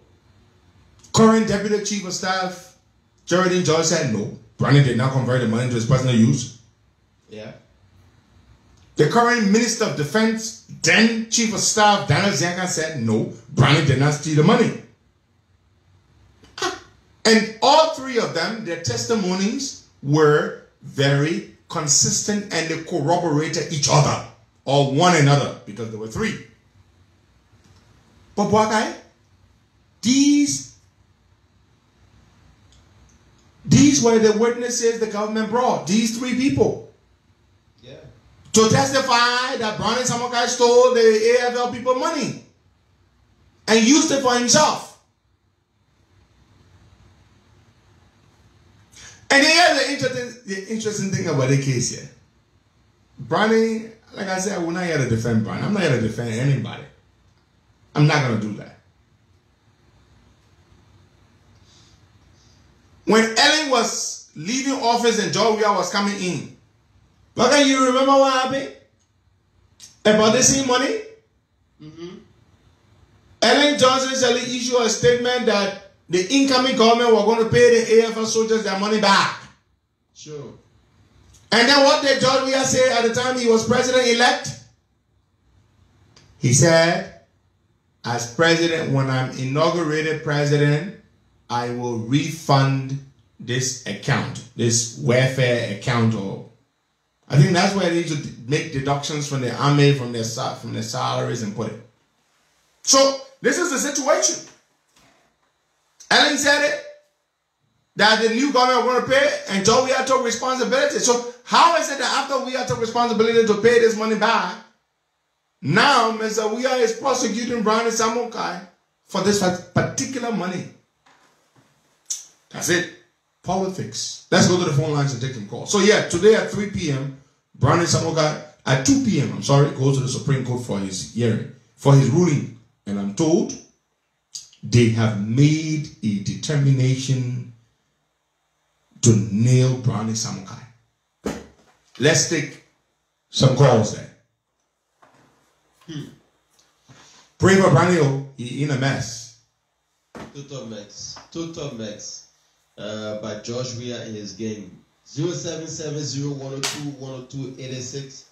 Current Deputy Chief of Staff Geraldine George said no. Browning did not convert the money to his personal use. Yeah. The current Minister of Defense, then Chief of Staff Daniel Zianka, said no. Browning did not steal the money. And all three of them, their testimonies were very consistent and they corroborated each other or one another because there were three. But Boga, these were the witnesses the government brought, these three people. Yeah. To testify that Browning Samukai stole the AFL people money. and used it for himself. And here's the interesting thing about the case here. Browning, like I said, I will not here to defend Browning. I'm not here to defend anybody. I'm not going to do that. When Ellen was leaving office and George Weah was coming in, but can you remember what happened? About the same money? Mm-hmm. Ellen Johnson Sirleaf issued a statement that the incoming government were going to pay the AFL soldiers their money back. Sure. And then what did George Weah say at the time he was president-elect? He said, as president, when I'm inaugurated president, I will refund this account, this welfare account. Or I think that's where they need to make deductions from the army, from their salaries and put it. So this is the situation. Ellen said it, that the new government want to pay, and George Weah took responsibility. So how is it that after Weah took responsibility to pay this money back, now Mr. Weah is prosecuting Browning Samukai for this particular money? That's it. Politics. Let's go to the phone lines and take some calls. So yeah, today at 3 p.m., Browning Samukai, at 2 p.m., I'm sorry, goes to the Supreme Court for his hearing, for his ruling. And I'm told they have made a determination to nail Browning Samukai. Let's take some calls there. Pray for Browning, he's in a mess. Total mess by George Weah in his game. 0770-102-102-86,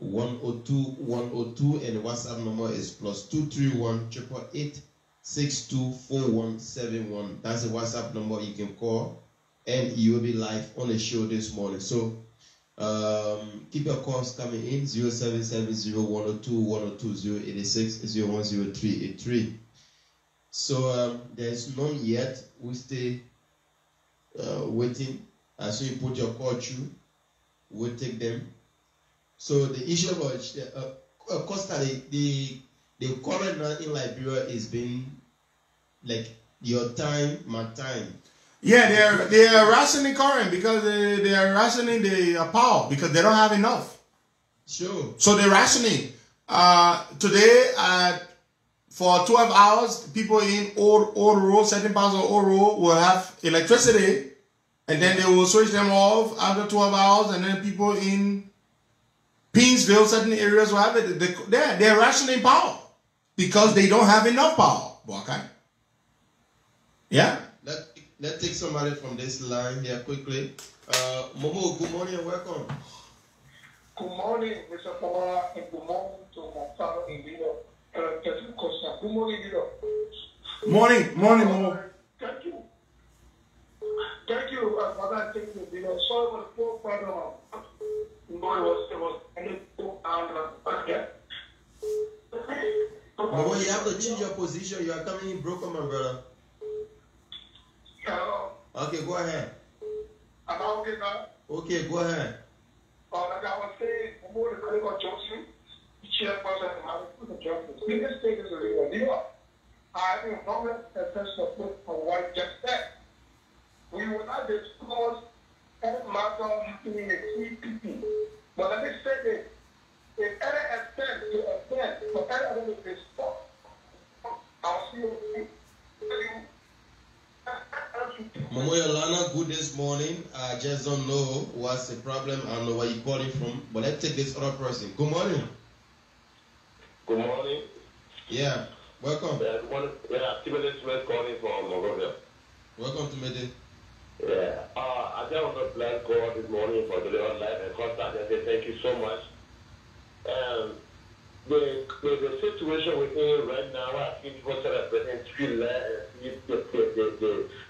0103-835-55102, and the WhatsApp number is +231-888-624171. That's the WhatsApp number you can call, and you will be live on the show this morning. So keep your calls coming in. 0770-102-102-086-010383. So there's none yet. We stay waiting. As you put your call through, we'll take them. So the issue about Costa, the current in Liberia is being like your time, my time. Yeah, they're rationing current because they're rationing the power because they don't have enough. Sure. So they're rationing. Today, for 12 hours, people in Old Road, certain parts of Old Road will have electricity, and then they will switch them off after 12 hours, and then people in Peensville, certain areas will have it. They're rationing power because they don't have enough power. Okay. Yeah. Let's take somebody from this line here quickly. Momo, good morning and welcome. Good morning, Mr. Paula, and good morning to my father in Lilo, Pedro Costa. Good morning, Lilo. Morning, Momo. Thank you, Father. Thank you, Lilo. Sorry about the poor father. No, it was only 2 hours. Okay. Momo, you have to change your position. You are coming in broken, my brother. Hello. Okay, go ahead. Am I okay now? Okay, go ahead. Like I was saying, Momo, the colleague of Johnson, the chairperson of the Johnson. In this state is a leader. I am not responsible for what just said. We will not discuss any matter happening in the CPP. But let me say this. If any attempt to offend for any other discourse, I'll see you. Momo, your line not good this morning. I just don't know what's the problem. I don't know where you're calling from. But let's take this other person. Good morning. Good morning. Yeah. Welcome. Yeah, Timothy Smith calling from Monrovia. Welcome, Timothy. Yeah. I just want to bless God this morning for the life and contact. I say thank you so much. The situation we're in right now, I think people celebrating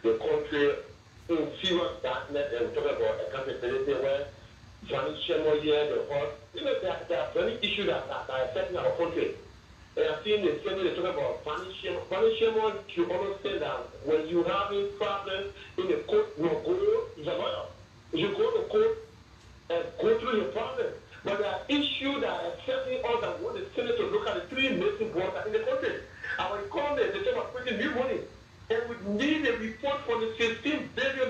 the country in serious darkness, and talking about accountability where transitional year, the whole, there are many issues that are affecting our country. And I've seen the same thing they talk about punishment. Punishment, you understand that when you have a problem in the court, you go to court and go through your problem. But there are issues that are accepting us and want the Senate to look at the three missing boards in the country. And when it comes to the Chamber of Printing new money, they would need a report for the $15 billion.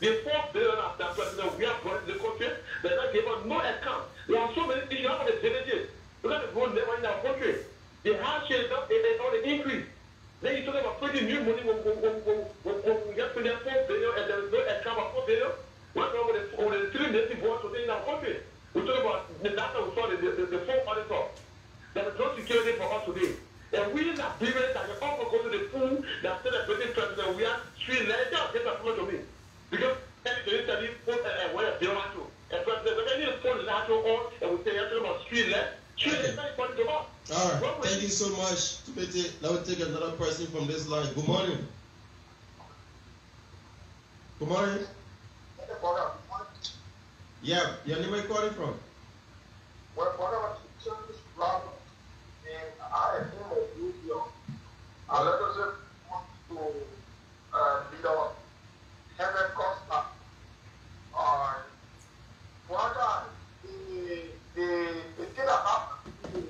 The $4 billion that President Weah brought in the country, they not gave us no account. There are so many issues about the villages. Look at the good labor in our country. The handshake is not an increase. Then you talk about printing new money when we get to the $4 billion and there is no account of $4 billion. We're talking about the three native boards within our country. We talk about the data we saw, the four auditor. There is no security for us today. And we in that period that you all go to the pool that said that British president, we are Sri Lanka, that's a problem to me. Because everybody's telling you, where they want to. And president, when you phone the national on and we say, you're talking about Sri Lanka, is not important to us. All right. Thank you so much, Tupete. Now we take another person from this line. Good morning. Good morning. Yeah, your name is calling from? Well, whatever this problem, and I am in Libya, and let us want to lead our Henry Costa. What the thing that happened to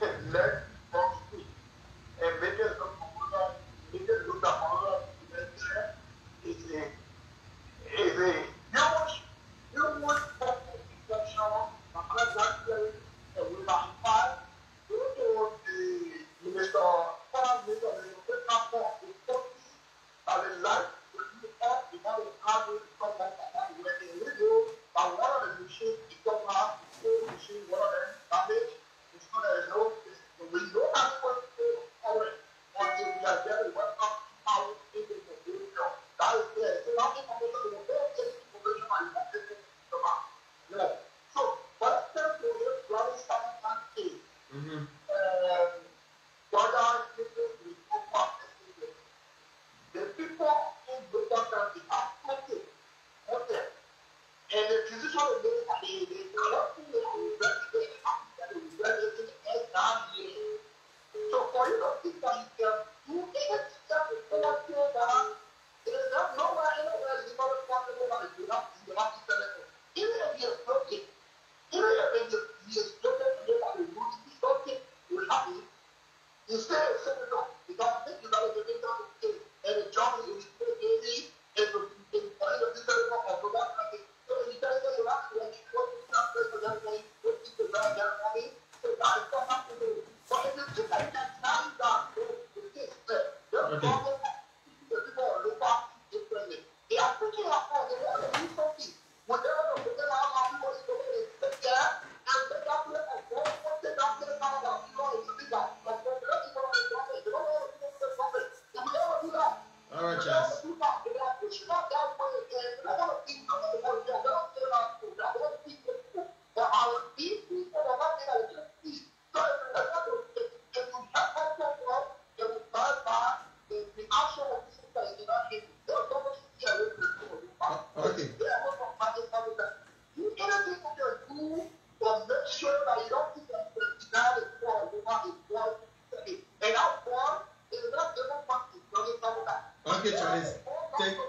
the left from street and make it look at all is a you want focus discussion because that's the we are five due to the Minister Prime Minister of the platform and the life we have having some kind of radio but one of the machines is not have the machine one of them damage is not a no we don't have to for it until we are there we went up out in the computer that is there so nothing computer will take information and not take it from us no. So what step will you probably start and take? What are the people who are the people in the country are affected. Okay. And the decision of the country, they corrupting the investigation after the investigation is not here. So for you to think that you can step forward here that there's nowhere anywhere is not responsible that you have to select. Even if you're broken, even if he is broken today by the rules, he's okay, you're happy. You say, no, because I think you got to give down the thing. And the job is to be able to be the kind of this of the one country. So you can say you have to let you go to the place for that way, put people down their money. So that is what I have to do. But if you think that that's not done, it is there. The problem is the people are look up differently. They are thinking about how they want to do something. Whatever they are, how people are going to sit there and take that place and go and take that place out of the law and see that. But when they're not going to do it, they don't want to do the government. All right, Charles. Okay. You anything you can do to make sure that you don't think that the poor woman is poor. And that poor is not the one part. Okay, Charles. Thank you.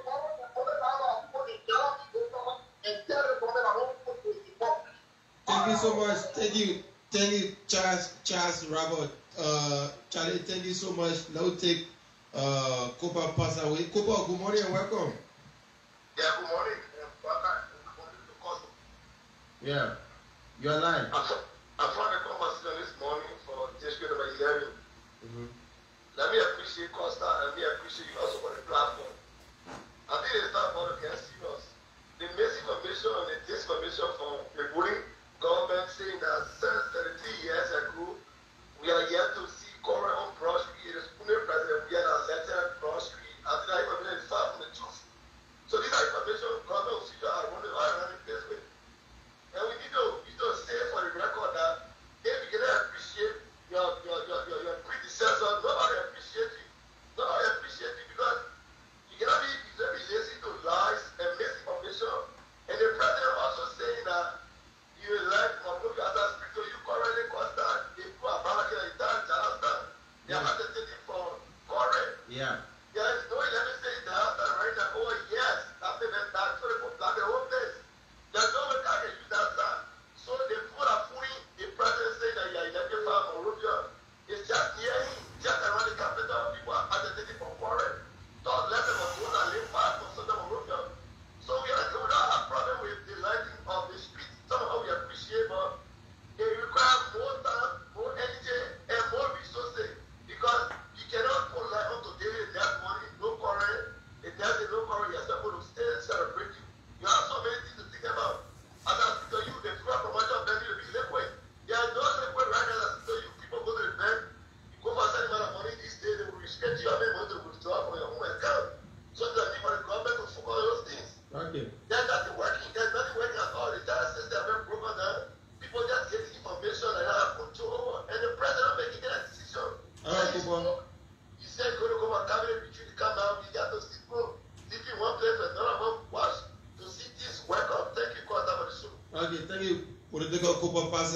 Thank you so much. Thank you, Charles Robert. Charlie, thank you so much. Now take Copa pass away. Copa, good morning and welcome. Yeah, good morning. Yeah, you are live. I found a conversation this morning for just number 11. Let me appreciate Costa and let me appreciate you also for the platform. I think it's time for us to get serious. The misinformation and the disinformation from the ruling government saying that since 33 years ago, we are yet to see current on Broad Street. It is only president we are elected on Broad Street. I think that information is far from the truth. So these are information government will see that I wonder why I'm in this way. And we need to say for the record that if we cannot appreciate your predecessor, nobody appreciates you because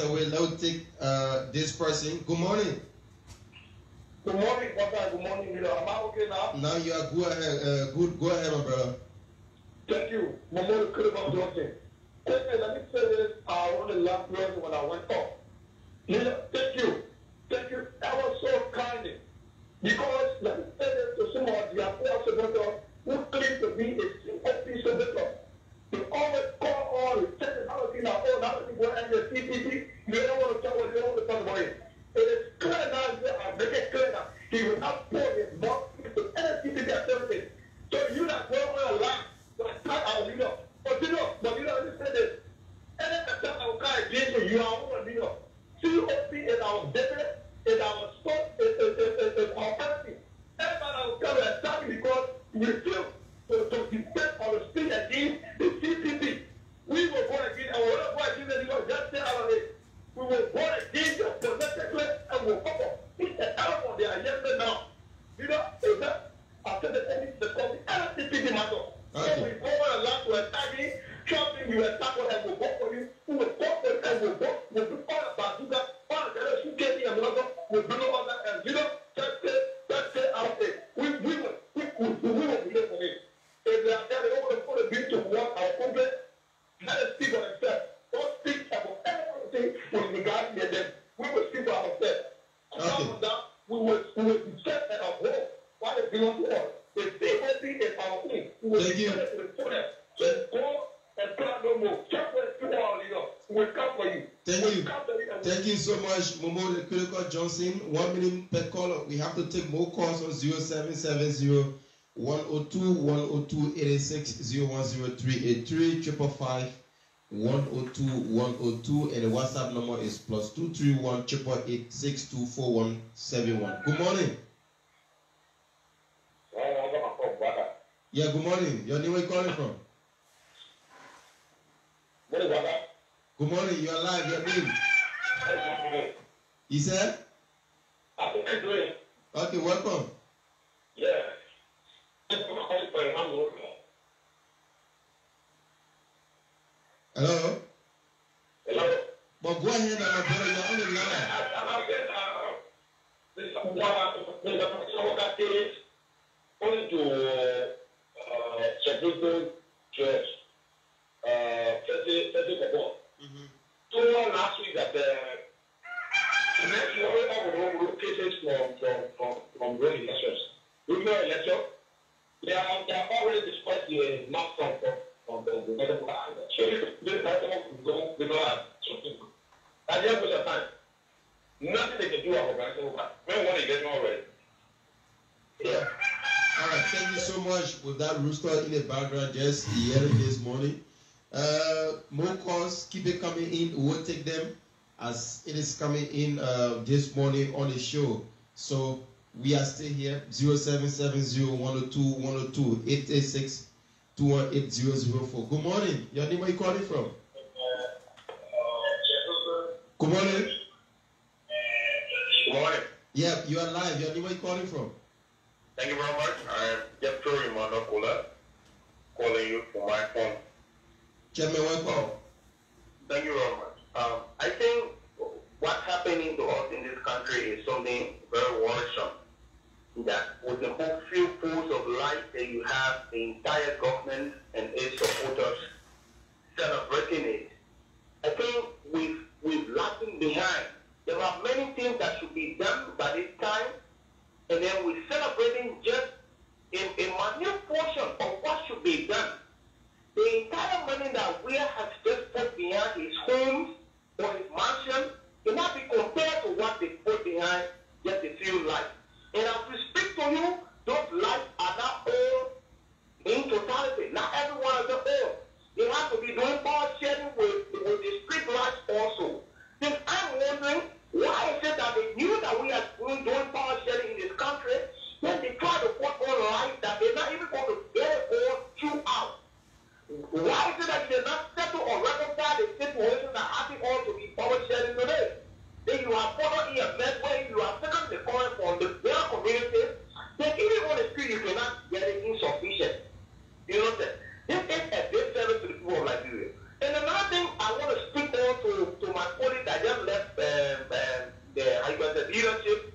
Councillor Weah, now take this person. Good morning. Good morning, Papa. Good morning, Miller. Am I okay now? Now you are good. Good. Go ahead, my brother. Thank you. Momo Johnson. Let me say this. I won the last word when I went off. Miller, thank you. Thank you. I was so kind. Because let me say this to someone, you are also who claims to be a single piece of the they always call all the churches, how to see now, oh, now people and the CPP, you don't want to tell what they want to talk about it. It is clear now, make it clear now, he will not pour his mouth to any CPP activity. So you that go on a line, you are not our leader. But you know, understand this. Any attack I will call against you, you are our leader. COP is our definite, is our sport, is our party. Everybody I will come and attack because we feel to defend our speech against the CPP. We will go against our own voice, even because just say our name. We will go against the political class and will cover each and every one of their agenda now. You know, it's not after the end of the country, every CPP matter. So we go on a lot to attack it, something we attack on and will vote for you, we will talk for and will vote, we'll do all the bazooka, all the other shoe getting and whatever, we'll do all that, and you know, just say our name. We will be there for it. If they are there, they don't want to put a bill to work our problem. Let us speak for themselves. Don't speak about everything with regard to them. We will speak for ourselves. Apart from that, we will check at our world. Why they belong to us? If they don't be in our thing, we will be there to the children. Just go and plan no more. Check with people out of here. We will come for you. Thank you so much, Momo the Critical Johnson. 1 minute per caller. We have to take more calls on 0770. 102-102-86-010-383 555-102-102 and the WhatsApp number is +231-888-624-171. Good morning. Yeah, good morning. Your name, where you calling from? Good morning. You are live. Your name? He said? Okay, welcome. Yeah. Hello? Hello? But go ahead and I'll you on the line. Only to Secretary Church, last week that the next one cases from really elections. Remember election? They are already discussed the mass of the medical and at the end of the time, nothing they can do about medical card. When one is getting already. Yeah. All right, thank you so much with that rooster in the background just hearing this morning. More calls, keep it coming in. We'll take them as it is coming in this morning on the show. So we are still here, 0770-102-102-886-218-004. Good morning. Your name, where you calling from? Good morning. Good morning. Yeah, you are live. Your name, where you calling from? Thank you very much. I am Jeffrey Rimondo Kola, calling you from my phone. Chairman, welcome. Thank you very much. I think what's happening to us in this country is something very worrisome. That with the whole few pools of light that you have, the entire government and its supporters celebrating it. I think we've lagging behind. There are many things that should be done by this time, and then we're celebrating just a minute portion of what should be done. The entire money that we have just put behind his homes or his mansion cannot be compared to what they put behind just a few lights. And as we speak to you, those lights are not all in totality. Not everyone is all. They have to be doing power sharing with the street lights also. Then I'm wondering why is it that they knew that we are doing power sharing in this country, when they try to put on lights that they're not even going to get it all throughout? Why is it that they're not settle or reconcile the situation that happened all to be power sharing today? Then you have put on a mess where you have the leadership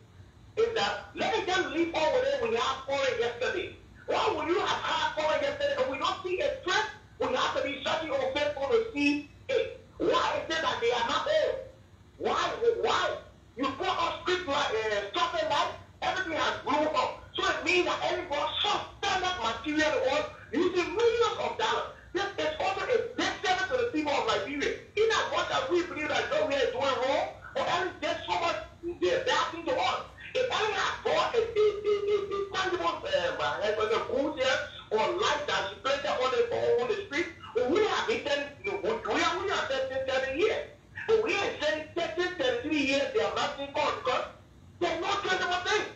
is that letting them leap over there when you have fallen yesterday. Why would you have had fallen yesterday and we don't see a threat? We have to be judging or faithful to see it. Why is it that they are not there? Why? You put on script like stuff and life, everything has blown up. So it means that everyone short standard material was using millions of dollars. This is also a death sentence to the people of Liberia. In as much as we believe that George Weah is doing wrong, or else there's so much bad things to us. If Ellen has got a tangible goods here or life that she planted on the street, we have eaten, we have said 37 years. But we have said 33 years they are not in court because they're not tangible things.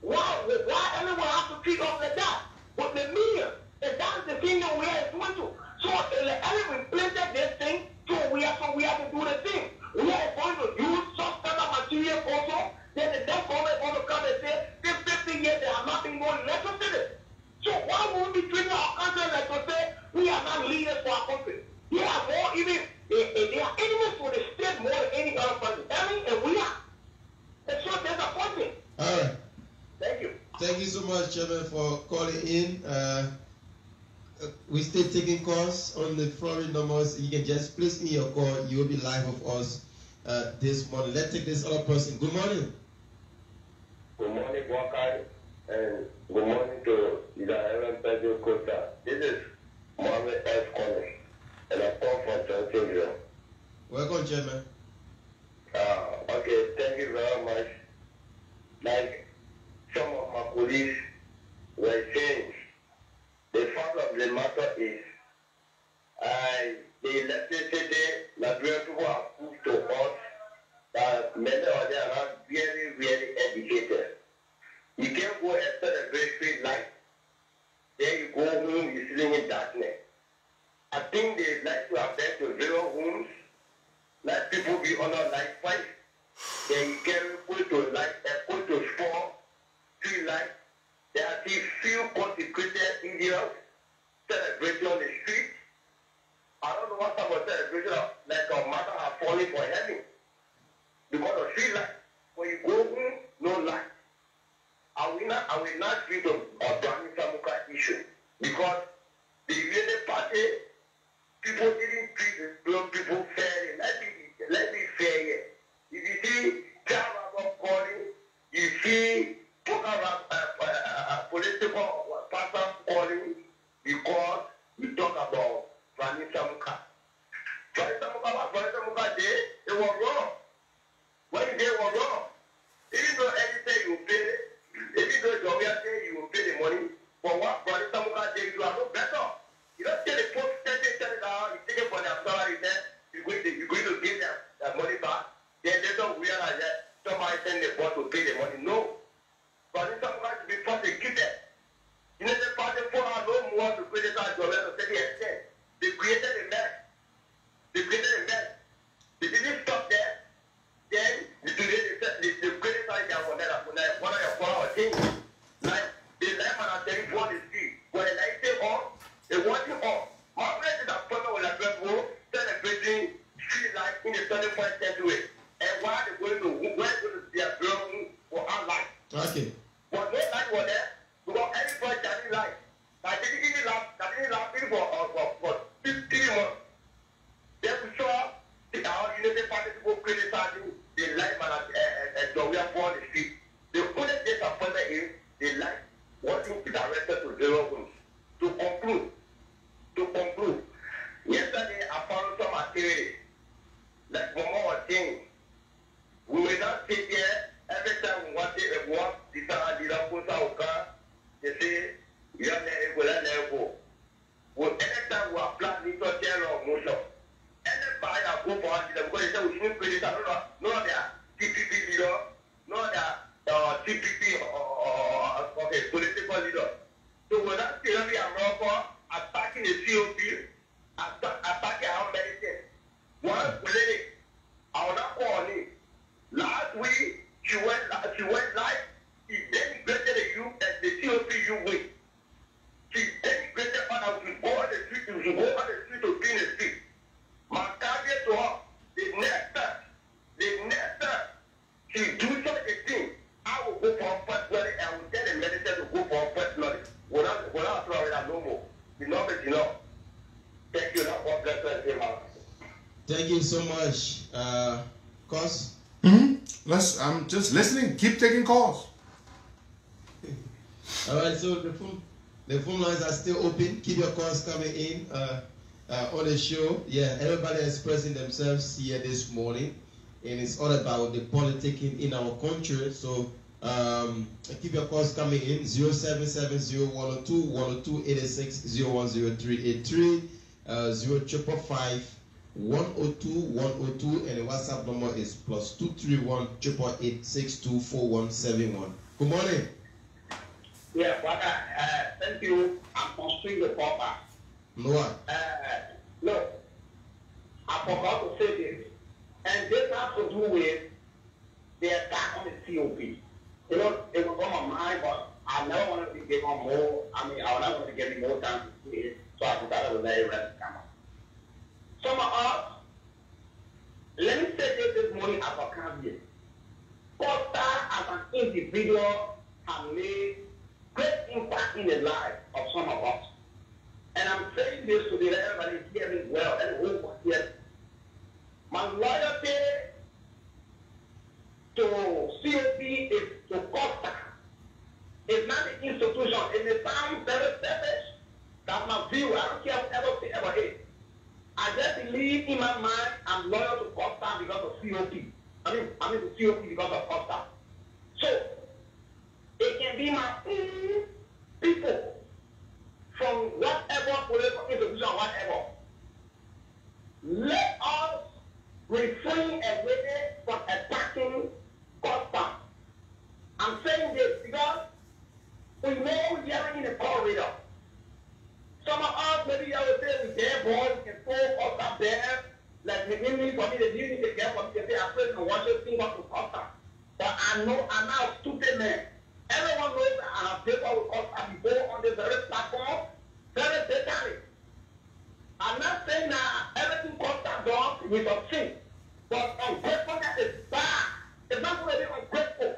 Why everyone has to treat us like that? But the media, and that is the thing that we are doing to. So Ellen planted this thing, so we have to do the thing. We are going to use some kind of material also. Then the next government is going to come and say, this 15 years, there are nothing more left to say. So why would we treat our country like to say, we are not leaders for our country? They are more even, they are enemies for the state more than any other country. Ellen and we are. And so there's a point. All right. Thank you. Thank you so much, Chairman, for calling in. We still taking calls on the following numbers. You can just place me your call. You will be live with us this morning. Let's take this other person. Good morning. Good morning, Wakai, and good morning to Henry Pedro Costa. This is Mohammed S. Collins, and I call from Tanzania. Welcome, Chairman. Okay, thank you very much. Like some of my colleagues were saying, the fact of the matter is, the electricity Liberian people have proved to us that many of them are not very, very educated. You can't go and celebrate street life. Then you go home, you're sitting in darkness. I think they like to have them to zero homes, let people be on a life fight. Then you can go to sport, street life. There are still few consecrated Indians celebrating on the street. I don't know what type of celebration like a mother are falling for heaven. Because of street light, when you go home, no light. I will not treat a Browning Samukai issue because the Unity Party people didn't treat the people fairly. Let me fair here. If you see Champ Weah calling, you see political person calling because we talk about Browning Samukai. Browning Samukai they were wrong. When they were wrong, even though anything you pay, even though George Weah say you will pay the money, for what Browning Samukai say you are no better. You don't tell the folks, $10,000, you take it for their salary, then you're going to give them that money back. Then they don't realize that somebody sent the boss to pay the money. No. Browning Samukai should be prosecuted. You know, the party for our no more to criticize George Weah to 30 extent. They created a mess. They didn't stop there. Then the criticize that one of your followers things. Like the life and the telephone is free. When the light came on, they want it off. My friend is appointment with a great world, celebrating street life in the 21st century. And why they going to their drum for our life. Okay. But no life was there, because everybody that didn't like. That didn't last for 3 months. Then we saw our Unity Party people criticizing the life and the way for the street. The only disappointment is the life wasn't directed to zero rooms. To conclude, yesterday I found some activities. Like Momo was saying, we will not sit here every time we want to walk, this and that, they say, you have to let go. Well, anytime we apply little terror or motion, anybody that go for us, because they say we shouldn't credit, I don't know, none of their CPP leader, none of their CPP okay, political leader. So we're not seriously around for attacking the COP, attacking our medicine. One lady, I will not call on it. Last week, she went live, she denigrated the youth and the COP youth win. She denigrated that we go on the street, we go on the street to clean the street. My target to her, the next time, she do something taking so much calls? I'm just listening. Keep taking calls. All right, so the phone lines are still open. Keep your calls coming in on the show. Yeah, everybody expressing themselves here this morning, and it's all about the politics in our country. So keep your calls coming in. 077-0102-102-86-010-383 0555-102-102, and the WhatsApp number is +231-888-624-171. Good morning. Yeah, Father, thank you. I'm considering the copper. What? Look, I forgot to say this, and this has to do with the attack on the COP. You know, it was on my mind, but I never wanted to give them more. I mean, I would never want to give them more time to do it, so I forgot I would let it rest come up. Some of us, let me say this morning as a candidate. Costa as an individual has made great impact in the life of some of us. And I'm saying this to that everybody hear me well and hope here. My loyalty to COP is to Costa. It's not the institution. It sounds very selfish. That's my view. I don't care what ever hate. I just believe in my mind I'm loyal to Costa because of COP. I mean to COP because of Costa. So it can be my own people from whatever political institution, whatever. Let us refrain and witness from attacking Costa. I'm saying this because we know yelling in the corridor. Some of us, maybe I would say, we care boys, we can throw Costa there. Like, maybe for me, the music is there for me to say, I pray to worship, sing up to Costa. But I know I'm not a stupid man. Everyone knows that I have paper with Costa before on this very platform, very bitterly. I'm not saying that everything Costa does is a sin. But ungratefulness is bad. It's not going to be ungrateful.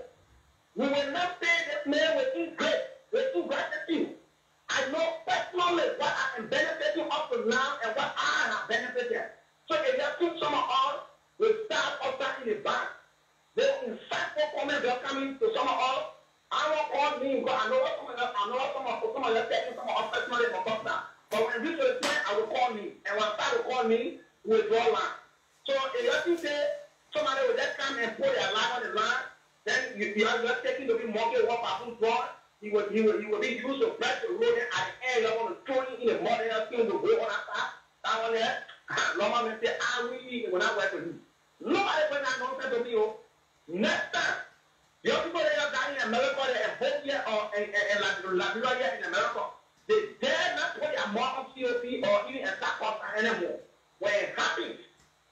We will not say this man with ingrates, with ingratitude. I know personally what I am benefiting up to now and what I have benefited. So if you think some of us will start outside in the back, they will insightful comments that are coming to some of us. I won't call me because I know what some of us personally from Costa. But when this is mine, I will call me. And when I will call me, we will draw line. So if you think that somebody will just come and put their life on the line, then you are just taking to be monkey what I will draw. He would be used to press the road, and at the end, you're going to throw it in the mud, and you're going to go on outside. That one there, Loma may say, I really will not work with you. Nobody will not nonsense to me, oh. Next time, your people that are dying in America, they are both here, or in Liberia here in America, they dare not put their mark on COP or even attack us anymore. When it happens,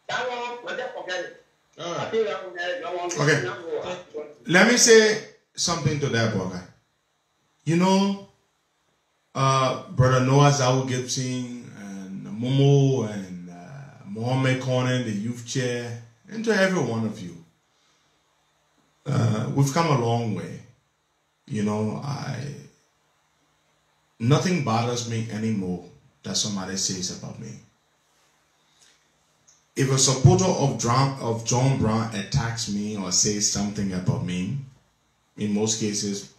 that one, we'll just forget it. All right. I think okay. Let me say something to that, Boga. You know, Brother Noah Zawu Gibson and Momo and Mohammed Conan, the youth chair, and to every one of you, we've come a long way. You know, nothing bothers me anymore that somebody says about me. If a supporter of John Brown attacks me or says something about me, in most cases,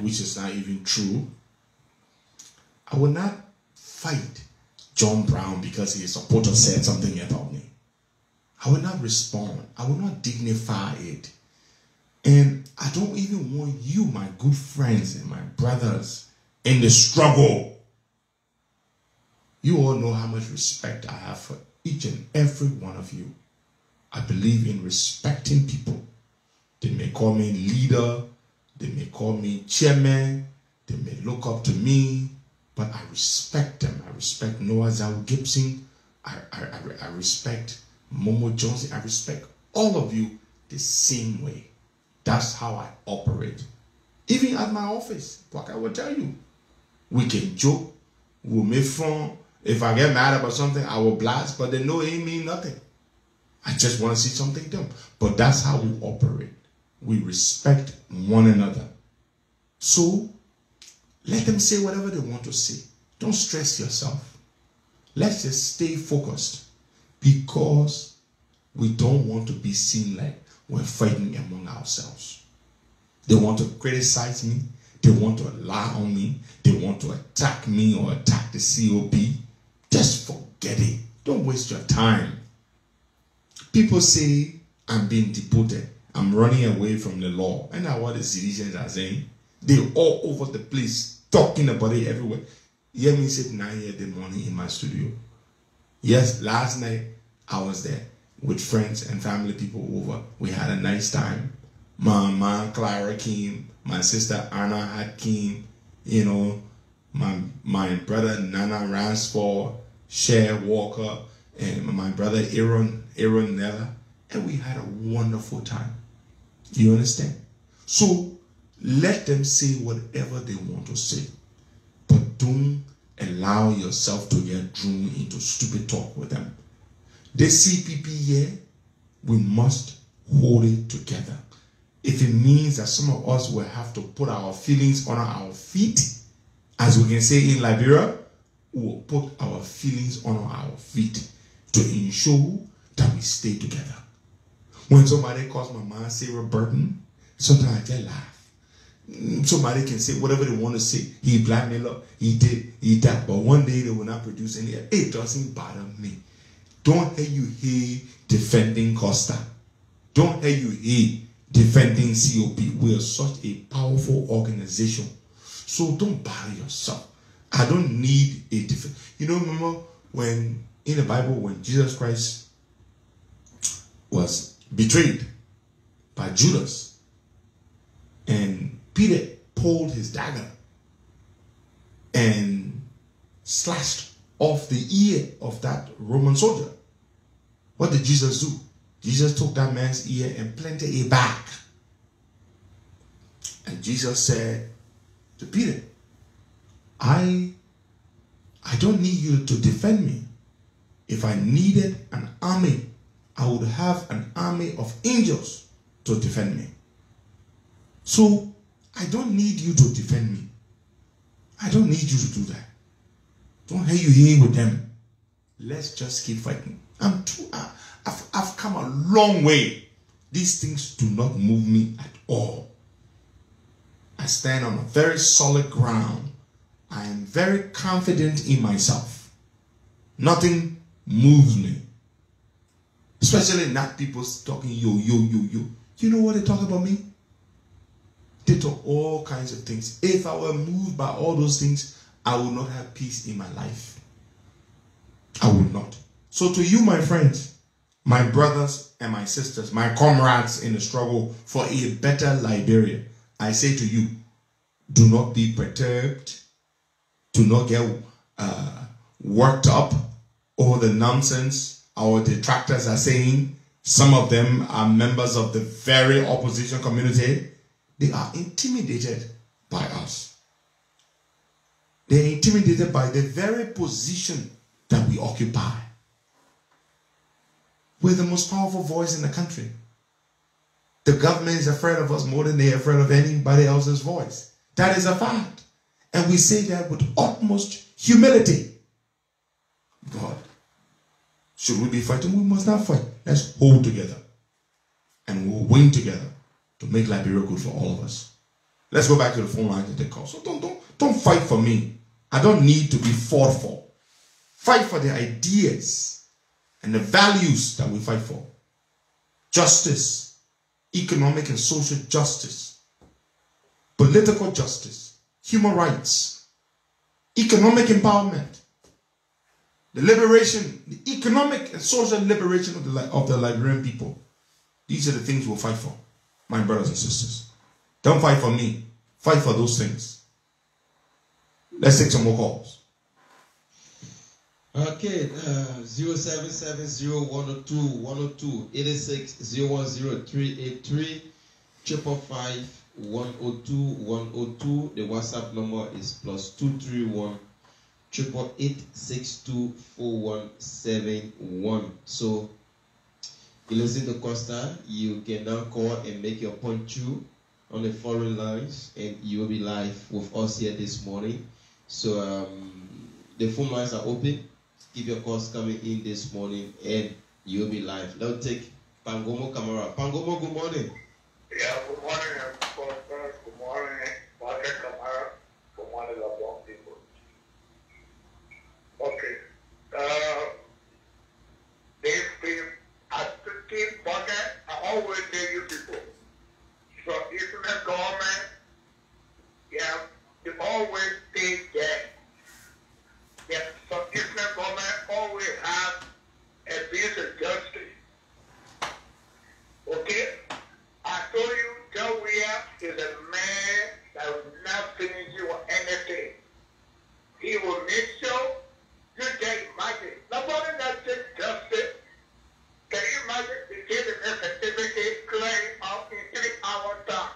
which is not even true, I will not fight John Brown because his supporter said something about me. I will not respond. I will not dignify it. And I don't even want you, my good friends and my brothers, in the struggle. You all know how much respect I have for each and every one of you. I believe in respecting people. They may call me leader. They may call me chairman, they may look up to me, but I respect them. I respect Noah Zawu Gibson, I respect Momo Johnson, I respect all of you the same way. That's how I operate. Even at my office, like I will tell you, we can joke, we'll make fun. If I get mad about something, I will blast, but they know it ain't mean nothing. I just want to see something done. But that's how we operate. We respect one another. So, let them say whatever they want to say. Don't stress yourself. Let's just stay focused. because we don't want to be seen like we're fighting among ourselves. They want to criticize me. They want to lie on me. They want to attack me or attack the COP. Just forget it. Don't waste your time. People say, I'm being deported. I'm running away from the law. And now what the citizens are saying, they're all over the place, talking about it everywhere. You hear me sit 9 years the morning in my studio. Yes, last night I was there with friends and family people over. We had a nice time. My mom, Clara, came. My sister, Anna, had came. You know, my brother, Nana Ransford, Cher Walker, and my brother, Aaron Nella. And we had a wonderful time. You understand? So let them say whatever they want to say. But don't allow yourself to get drawn into stupid talk with them. The CPP here, we must hold it together. If it means that some of us will have to put our feelings on our feet, as we can say in Liberia, we will put our feelings on our feet to ensure that we stay together. When somebody calls my mom Sarah Burton, sometimes I just laugh. Somebody can say whatever they want to say. He blackmailed up, he did, he that. But one day they will not produce any. It doesn't bother me. Don't hear you here defending Costa. Don't hear you here defending COP. We are such a powerful organization. So don't bother yourself. I don't need a defense. You know, remember when in the Bible, when Jesus Christ was betrayed by Judas, and Peter pulled his dagger and slashed off the ear of that Roman soldier. What did Jesus do? Jesus took that man's ear and planted it back. And Jesus said to Peter, I don't need you to defend me. If I needed an army, I would have an army of angels to defend me. So I don't need you to defend me. I don't need you to do that. Don't hear you here with them. Let's just keep fighting. I've come a long way. These things do not move me at all. I stand on a very solid ground. I am very confident in myself. Nothing moves me. Especially not people talking yo. You know what they talk about me? They talk all kinds of things. If I were moved by all those things, I would not have peace in my life. I would not. So to you, my friends, my brothers and my sisters, my comrades in the struggle for a better Liberia, I say to you, do not be perturbed. Do not get worked up over the nonsense our detractors are saying. Some of them are members of the very opposition community. They are intimidated by us. They are intimidated by the very position that we occupy. We're the most powerful voice in the country. The government is afraid of us more than they are afraid of anybody else's voice. That is a fact. And we say that with utmost humility. God. Should we be fighting? We must not fight. Let's hold together. And we'll win together to make Liberia good for all of us. Let's go back to the phone line to take calls. So don't fight for me. I don't need to be fought for. Fight for the ideas and the values that we fight for. Justice, economic and social justice, political justice, human rights, economic empowerment, the liberation, the economic and social liberation of the Liberian people. These are the things we'll fight for, my brothers and sisters. Don't fight for me. Fight for those things. Let's take some more calls. Okay, 0770-102-102-86-010-383 555-102-102. The WhatsApp number is +231 888-624-171. So, you listen to Costa, you can now call and make your point too on the foreign lines, and you will be live with us here this morning. So, the phone lines are open. Keep your calls coming in this morning and you'll be live. Now take Pangomo Camara. Pangomo, good morning. Yeah, good morning. Good morning, Patrick Camara. Good morning, the wrong people. Okay. They've been at 15 bucket. I always tell you people. So Israel government, yeah, they always take that. Yeah, so Israel government always have a piece of justice. Okay? I told you, George Weah is a man that will not finish you on anything. He will make sure you can imagine. Nobody that takes justice can imagine the case of effectivity clearing out in 3 hours time.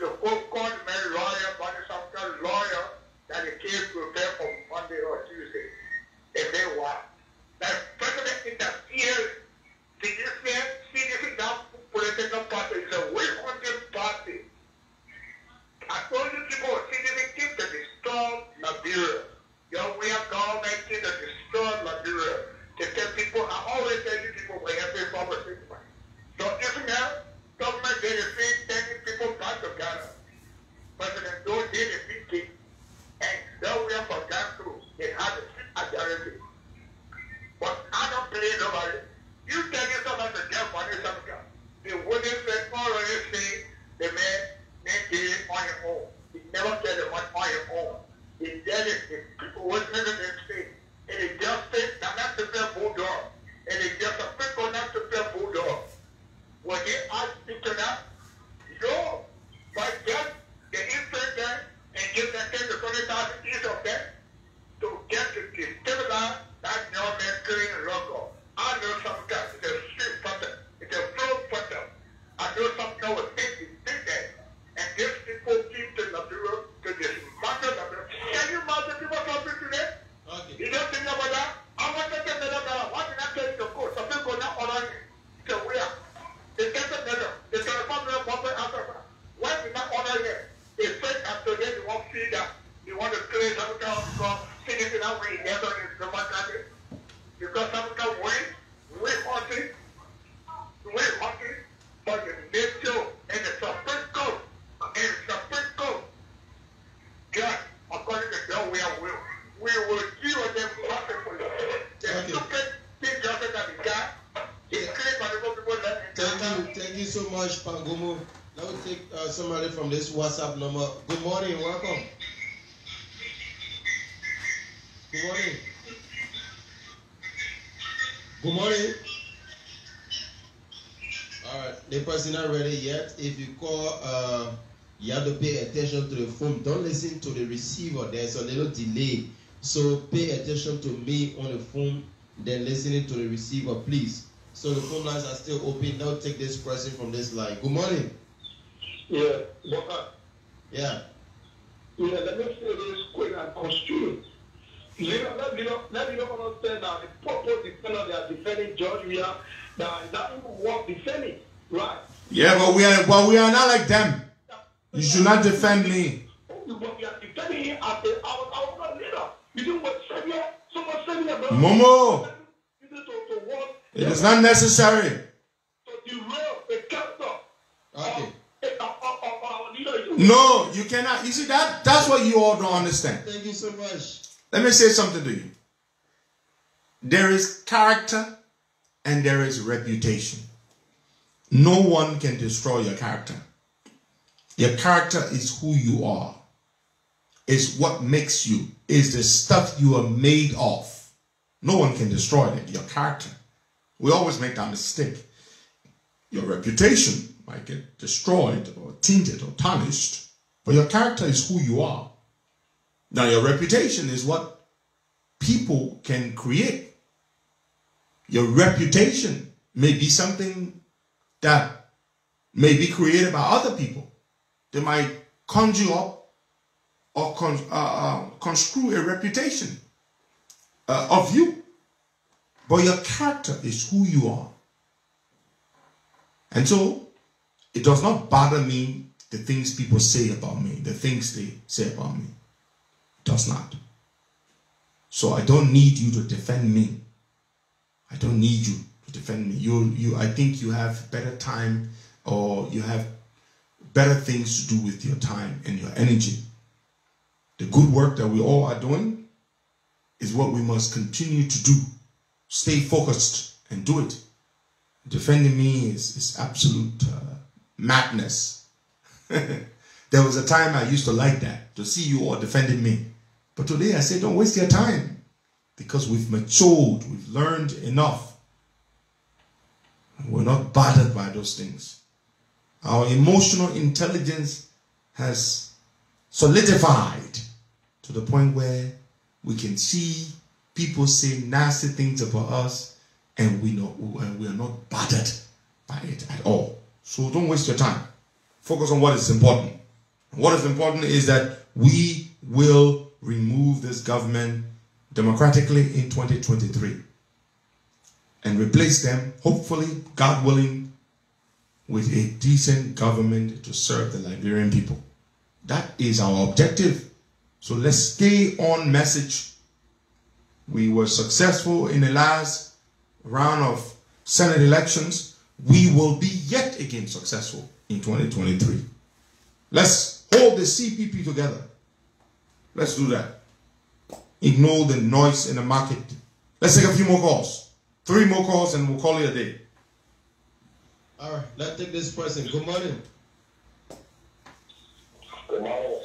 The court may lawyer, but it's after lawyer that the case will be on Monday or Tuesday. If they want. The president interferes seriously now. Political party is a West-African party. I told you people, CDC came to destroy Liberia. Your way of government came to destroy Liberia. They tell people, I always tell you people, we have a problem. So if now, government did a thing, sending people back to Ghana. President Dodat did a big thing, and that way for Ghana too, they had a majority. But I don't believe nobody. You tell yourself as a Jeff money, some guy. The wooden said already say the man did it on your own. He never said it on your own. He did it. The people wouldn't listen to him say. And it just said, I'm not to be a bulldog. And it just a people not to be a bulldog. When they ask you to that, no. But just the infant there and give them 10 to 20,000 each of them to get to destabilize that young man carrying logo. I know sometimes it's a street pattern. It's a flow pattern. I know sometimes we think that. And these people came to Liberia to dismantle Liberia. Can you imagine people something today? Okay. You don't think about that? I want to get another dollar. Why did I tell you to go? Something go down on you. So we are. They get the medal. They tell the family of one way after that. Why did not honor them? They said after that they won't see that. They want to clear some kind of stuff. See this in our way. Yes, or it's the one that is. Because some can wait on it, but the nature and the Supreme Court, God, according to God, we will deal with them properly. The stupid thing doesn't have a God. It's clear by the people that. Thank you so much, Pangomo. Now we take somebody from this WhatsApp number. Good morning, welcome. Good morning. Good morning. All right, the person not ready yet. If you call, you have to pay attention to the phone. Don't listen to the receiver. There's a little delay. So pay attention to me on the phone, then listening to the receiver, please. So the phone lines are still open. Now take this person from this line. Good morning. Yeah. Boga. Yeah. Yeah, let me say this quick and construed. Let me not understand that the purpose defender they are defending George Weah, that even worth defending, right? Yeah, but we are not like them. You should not defend me. But we are defending him as our leader. You do what Samuel, someone Samuel. Momo. It is not necessary. To derail the character. Okay. Our leader. No, you cannot. You see that's what you all don't understand. Thank you so much. Let me say something to you. There is character and there is reputation. No one can destroy your character. Your character is who you are. It's what makes you. It's the stuff you are made of. No one can destroy it, your character. We always make that mistake. Your reputation might get destroyed or tainted or tarnished, but your character is who you are. Now, your reputation is what people can create. Your reputation may be something that may be created by other people. They might conjure up or construe a reputation of you. But your character is who you are. And so, it does not bother me the things people say about me, the things they say about me. Does not. So I don't need you to defend me. I don't need you to defend me. I think you have better time, or you have better things to do with your time and your energy. The good work that we all are doing is what we must continue to do. Stay focused and do it. Defending me is absolute madness. There was a time I used to like that, to see you all defending me. But today I say, don't waste your time, because we've matured, we've learned enough. We're not bothered by those things. Our emotional intelligence has solidified to the point where we can see people say nasty things about us, and we are not bothered by it at all. So don't waste your time. Focus on what is important. And what is important is that we will remove this government democratically in 2023 and replace them, hopefully, God willing, with a decent government to serve the Liberian people. That is our objective. So let's stay on message. We were successful in the last round of Senate elections. We will be yet again successful in 2023. Let's hold the CPP together. Let's do that. Ignore the noise in the market. Let's take a few more calls. 3 more calls and we'll call it a day. All right, let's take this person. Good morning. Good morning,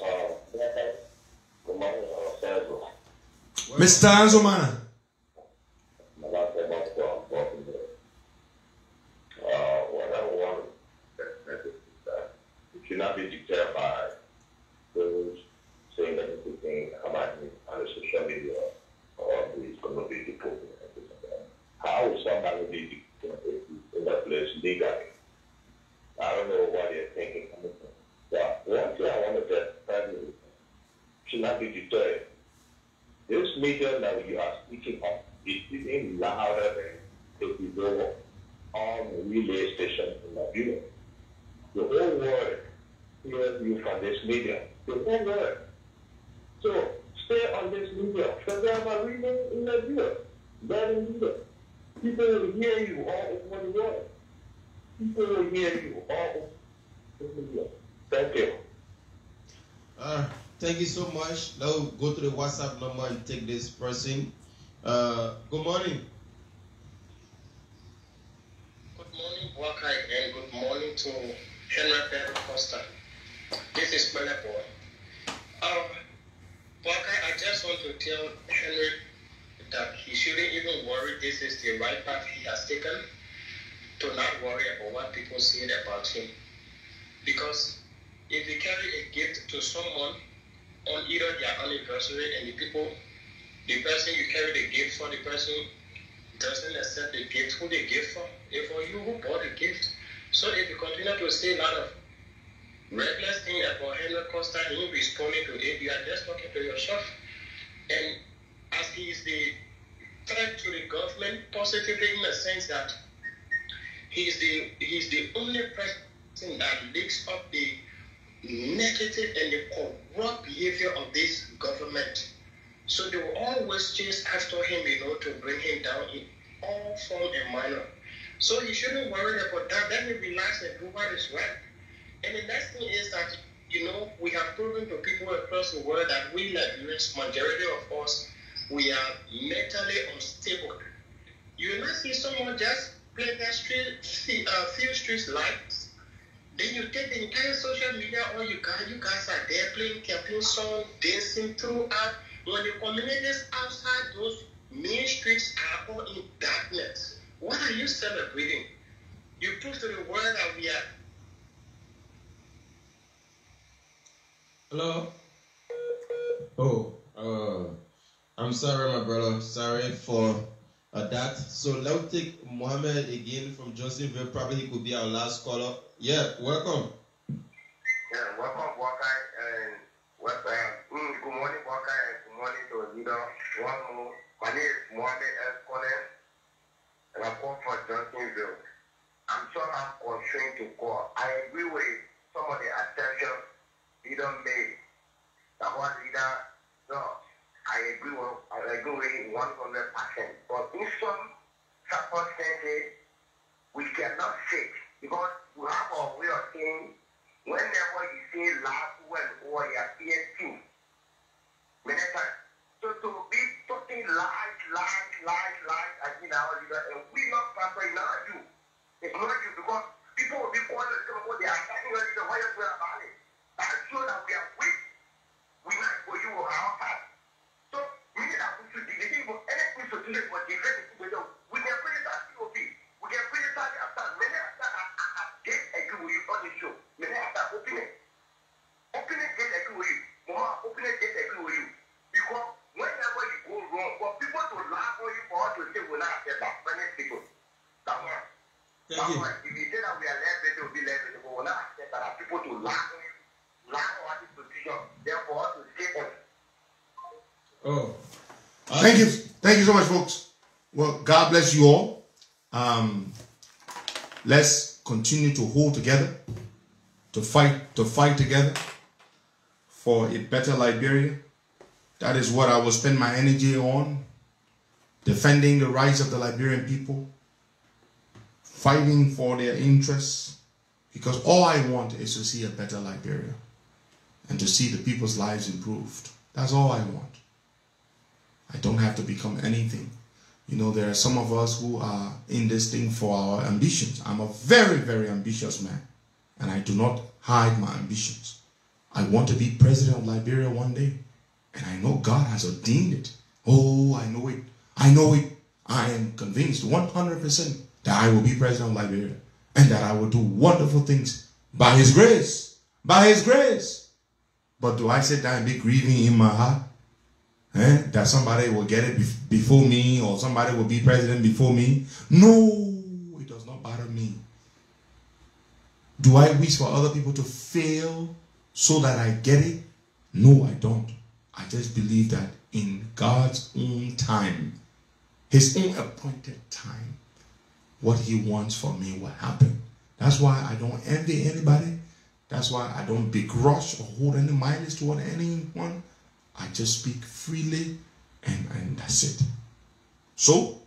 good morning, Sanzo. Mr. Sanzo, man. What I want is that it should not be dictated by those saying that everything about me on the social media or is going to be deported. How is somebody be deported in that place legally? I don't know what they're thinking. Yeah, one thing I want to get pregnant should not be deterred. This media that you are speaking of is even louder than if you go on the relay station in Liberia. The whole world hears you from this media. The whole world. So stay on this media. Because they have a relay in Liberia. That is media. People will hear you all over the world. People will hear you all over the world. Thank you. Thank you so much. Now go to the WhatsApp number and take this person. Good morning. Good morning, Wakai, and good morning to Henry Pedro Costa. This is my boy. Wakai, I just want to tell Henry that he shouldn't even worry. This is the right path he has taken. To not worry about what people say about him. Because if you carry a gift to someone on either their anniversary and the person you carry the gift for, the person doesn't accept the gift, who the gift for, if for you who bought the gift. So if you continue to say a lot of reckless things about Henry Costa, you will be responding to it. You are just talking to yourself. And as he is the threat to the government, positively in the sense that he is the only person that leaks up the negative and the corrupt behavior of this government. So they will always chase after him, you know, to bring him down in all form and manner. So you shouldn't worry about that. Let me relax and do what is right. And the next thing is that, you know, we have proven to people across the world that we, Liberians, majority of us, we are mentally unstable. You will not see someone just play that street, few streets lights. Then you take the entire social media, all you guys are there playing campaign songs, dancing throughout. When the communities outside those main streets are all in darkness, what are you celebrating? You prove to the world that we are. Hello? I'm sorry, my brother. Sorry for that. So let's take Mohammed again from Josephville. Probably he could be our last caller. Yeah, welcome. Yeah, welcome, Wakai, and good morning, Wakai, and good morning to the leader. My name is Mohammed S. Collins, and I come from Johnsonville. I'm sure I'm constrained to call. I agree with some of the assertions leader made. That one leader, no, I agree with agree 100%. But in some circumstances, we cannot shake because we have our way of saying, whenever you say last word or your PSQ, so to be talking large again, our leader, and we not transfer in our you. It's not you because people will be calling us about they are attacking us in the way we are about it. That shows that we are weak. We not for you or our part. So, meaning that we should be able to anything to do for different people. We can criticize COP. We can criticize after many after are dead again with you on the show. Many after opening. Opening dead again with you. More opening dead again with you. Because whenever you go wrong, for people to laugh on you for us to say we're not accept that. Many people. That's why. That's why. If you say that we are left, they will be left. But we're not accept that. People to laugh on you. Oh, thank you so much, folks. Well, God bless you all. Let's continue to hold together, to fight together for a better Liberia. That is what I will spend my energy on, defending the rights of the Liberian people, fighting for their interests, because all I want is to see a better Liberia. And to see the people's lives improved. That's all I want. I don't have to become anything. You know, there are some of us who are in this thing for our ambitions. I'm a very, very ambitious man. And I do not hide my ambitions. I want to be president of Liberia one day. And I know God has ordained it. Oh, I know it. I know it. I am convinced 100% that I will be president of Liberia. And that I will do wonderful things by His grace. By His grace. But do I sit down and be grieving in my heart? Eh? That somebody will get it before me or somebody will be president before me? No, it does not bother me. Do I wish for other people to fail so that I get it? No, I don't. I just believe that in God's own time, His own appointed time, what He wants for me will happen. That's why I don't envy anybody. That's why I don't begrudge or hold any malice toward anyone. I just speak freely and that's it. So,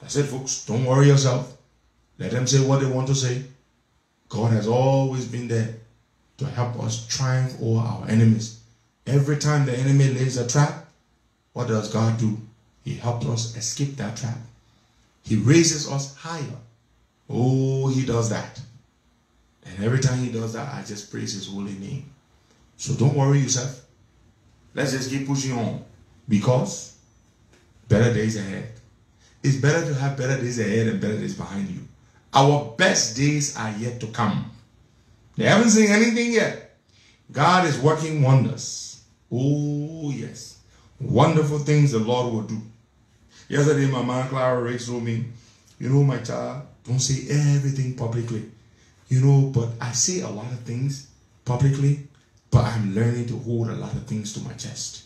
that's it, folks. Don't worry yourself. Let them say what they want to say. God has always been there to help us triumph over our enemies. Every time the enemy lays a trap, what does God do? He helps us escape that trap. He raises us higher. Oh, He does that. And every time He does that, I just praise His holy name. So don't worry yourself. Let's just keep pushing on. Because better days ahead. It's better to have better days ahead and better days behind you. Our best days are yet to come. They haven't seen anything yet. God is working wonders. Oh, yes. Wonderful things the Lord will do. Yesterday, my mom, Clara Riggs, told me, you know, my child, don't say everything publicly. You know, but I say a lot of things publicly, but I'm learning to hold a lot of things to my chest.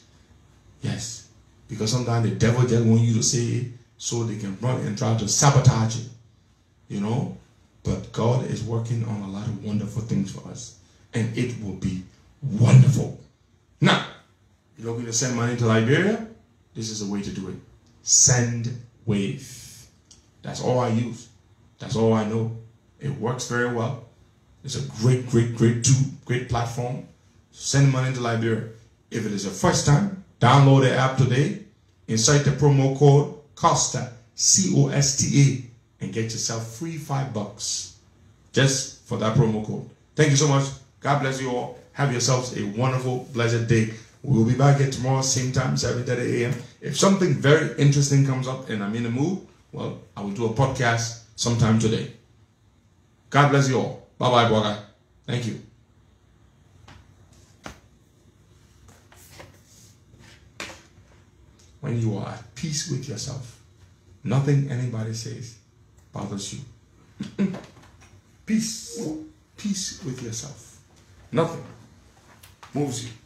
Yes, because sometimes the devil just wants you to say it so they can run and try to sabotage it. You know, but God is working on a lot of wonderful things for us, and it will be wonderful. Now, you're looking to send money to Liberia? This is the way to do it. SendWave. That's all I use. That's all I know. It works very well. It's a great platform. Send money to Liberia. If it is your first time, download the app today. Insert the promo code COSTA, C-O-S-T-A, and get yourself free $5 just for that promo code. Thank you so much. God bless you all. Have yourselves a wonderful, blessed day. We will be back here tomorrow, same time, 7:30 a.m. If something very interesting comes up and I'm in the mood, well, I will do a podcast sometime today. God bless you all. Bye-bye, Boga. Thank you. When you are at peace with yourself, nothing anybody says bothers you. Peace. Peace with yourself. Nothing moves you.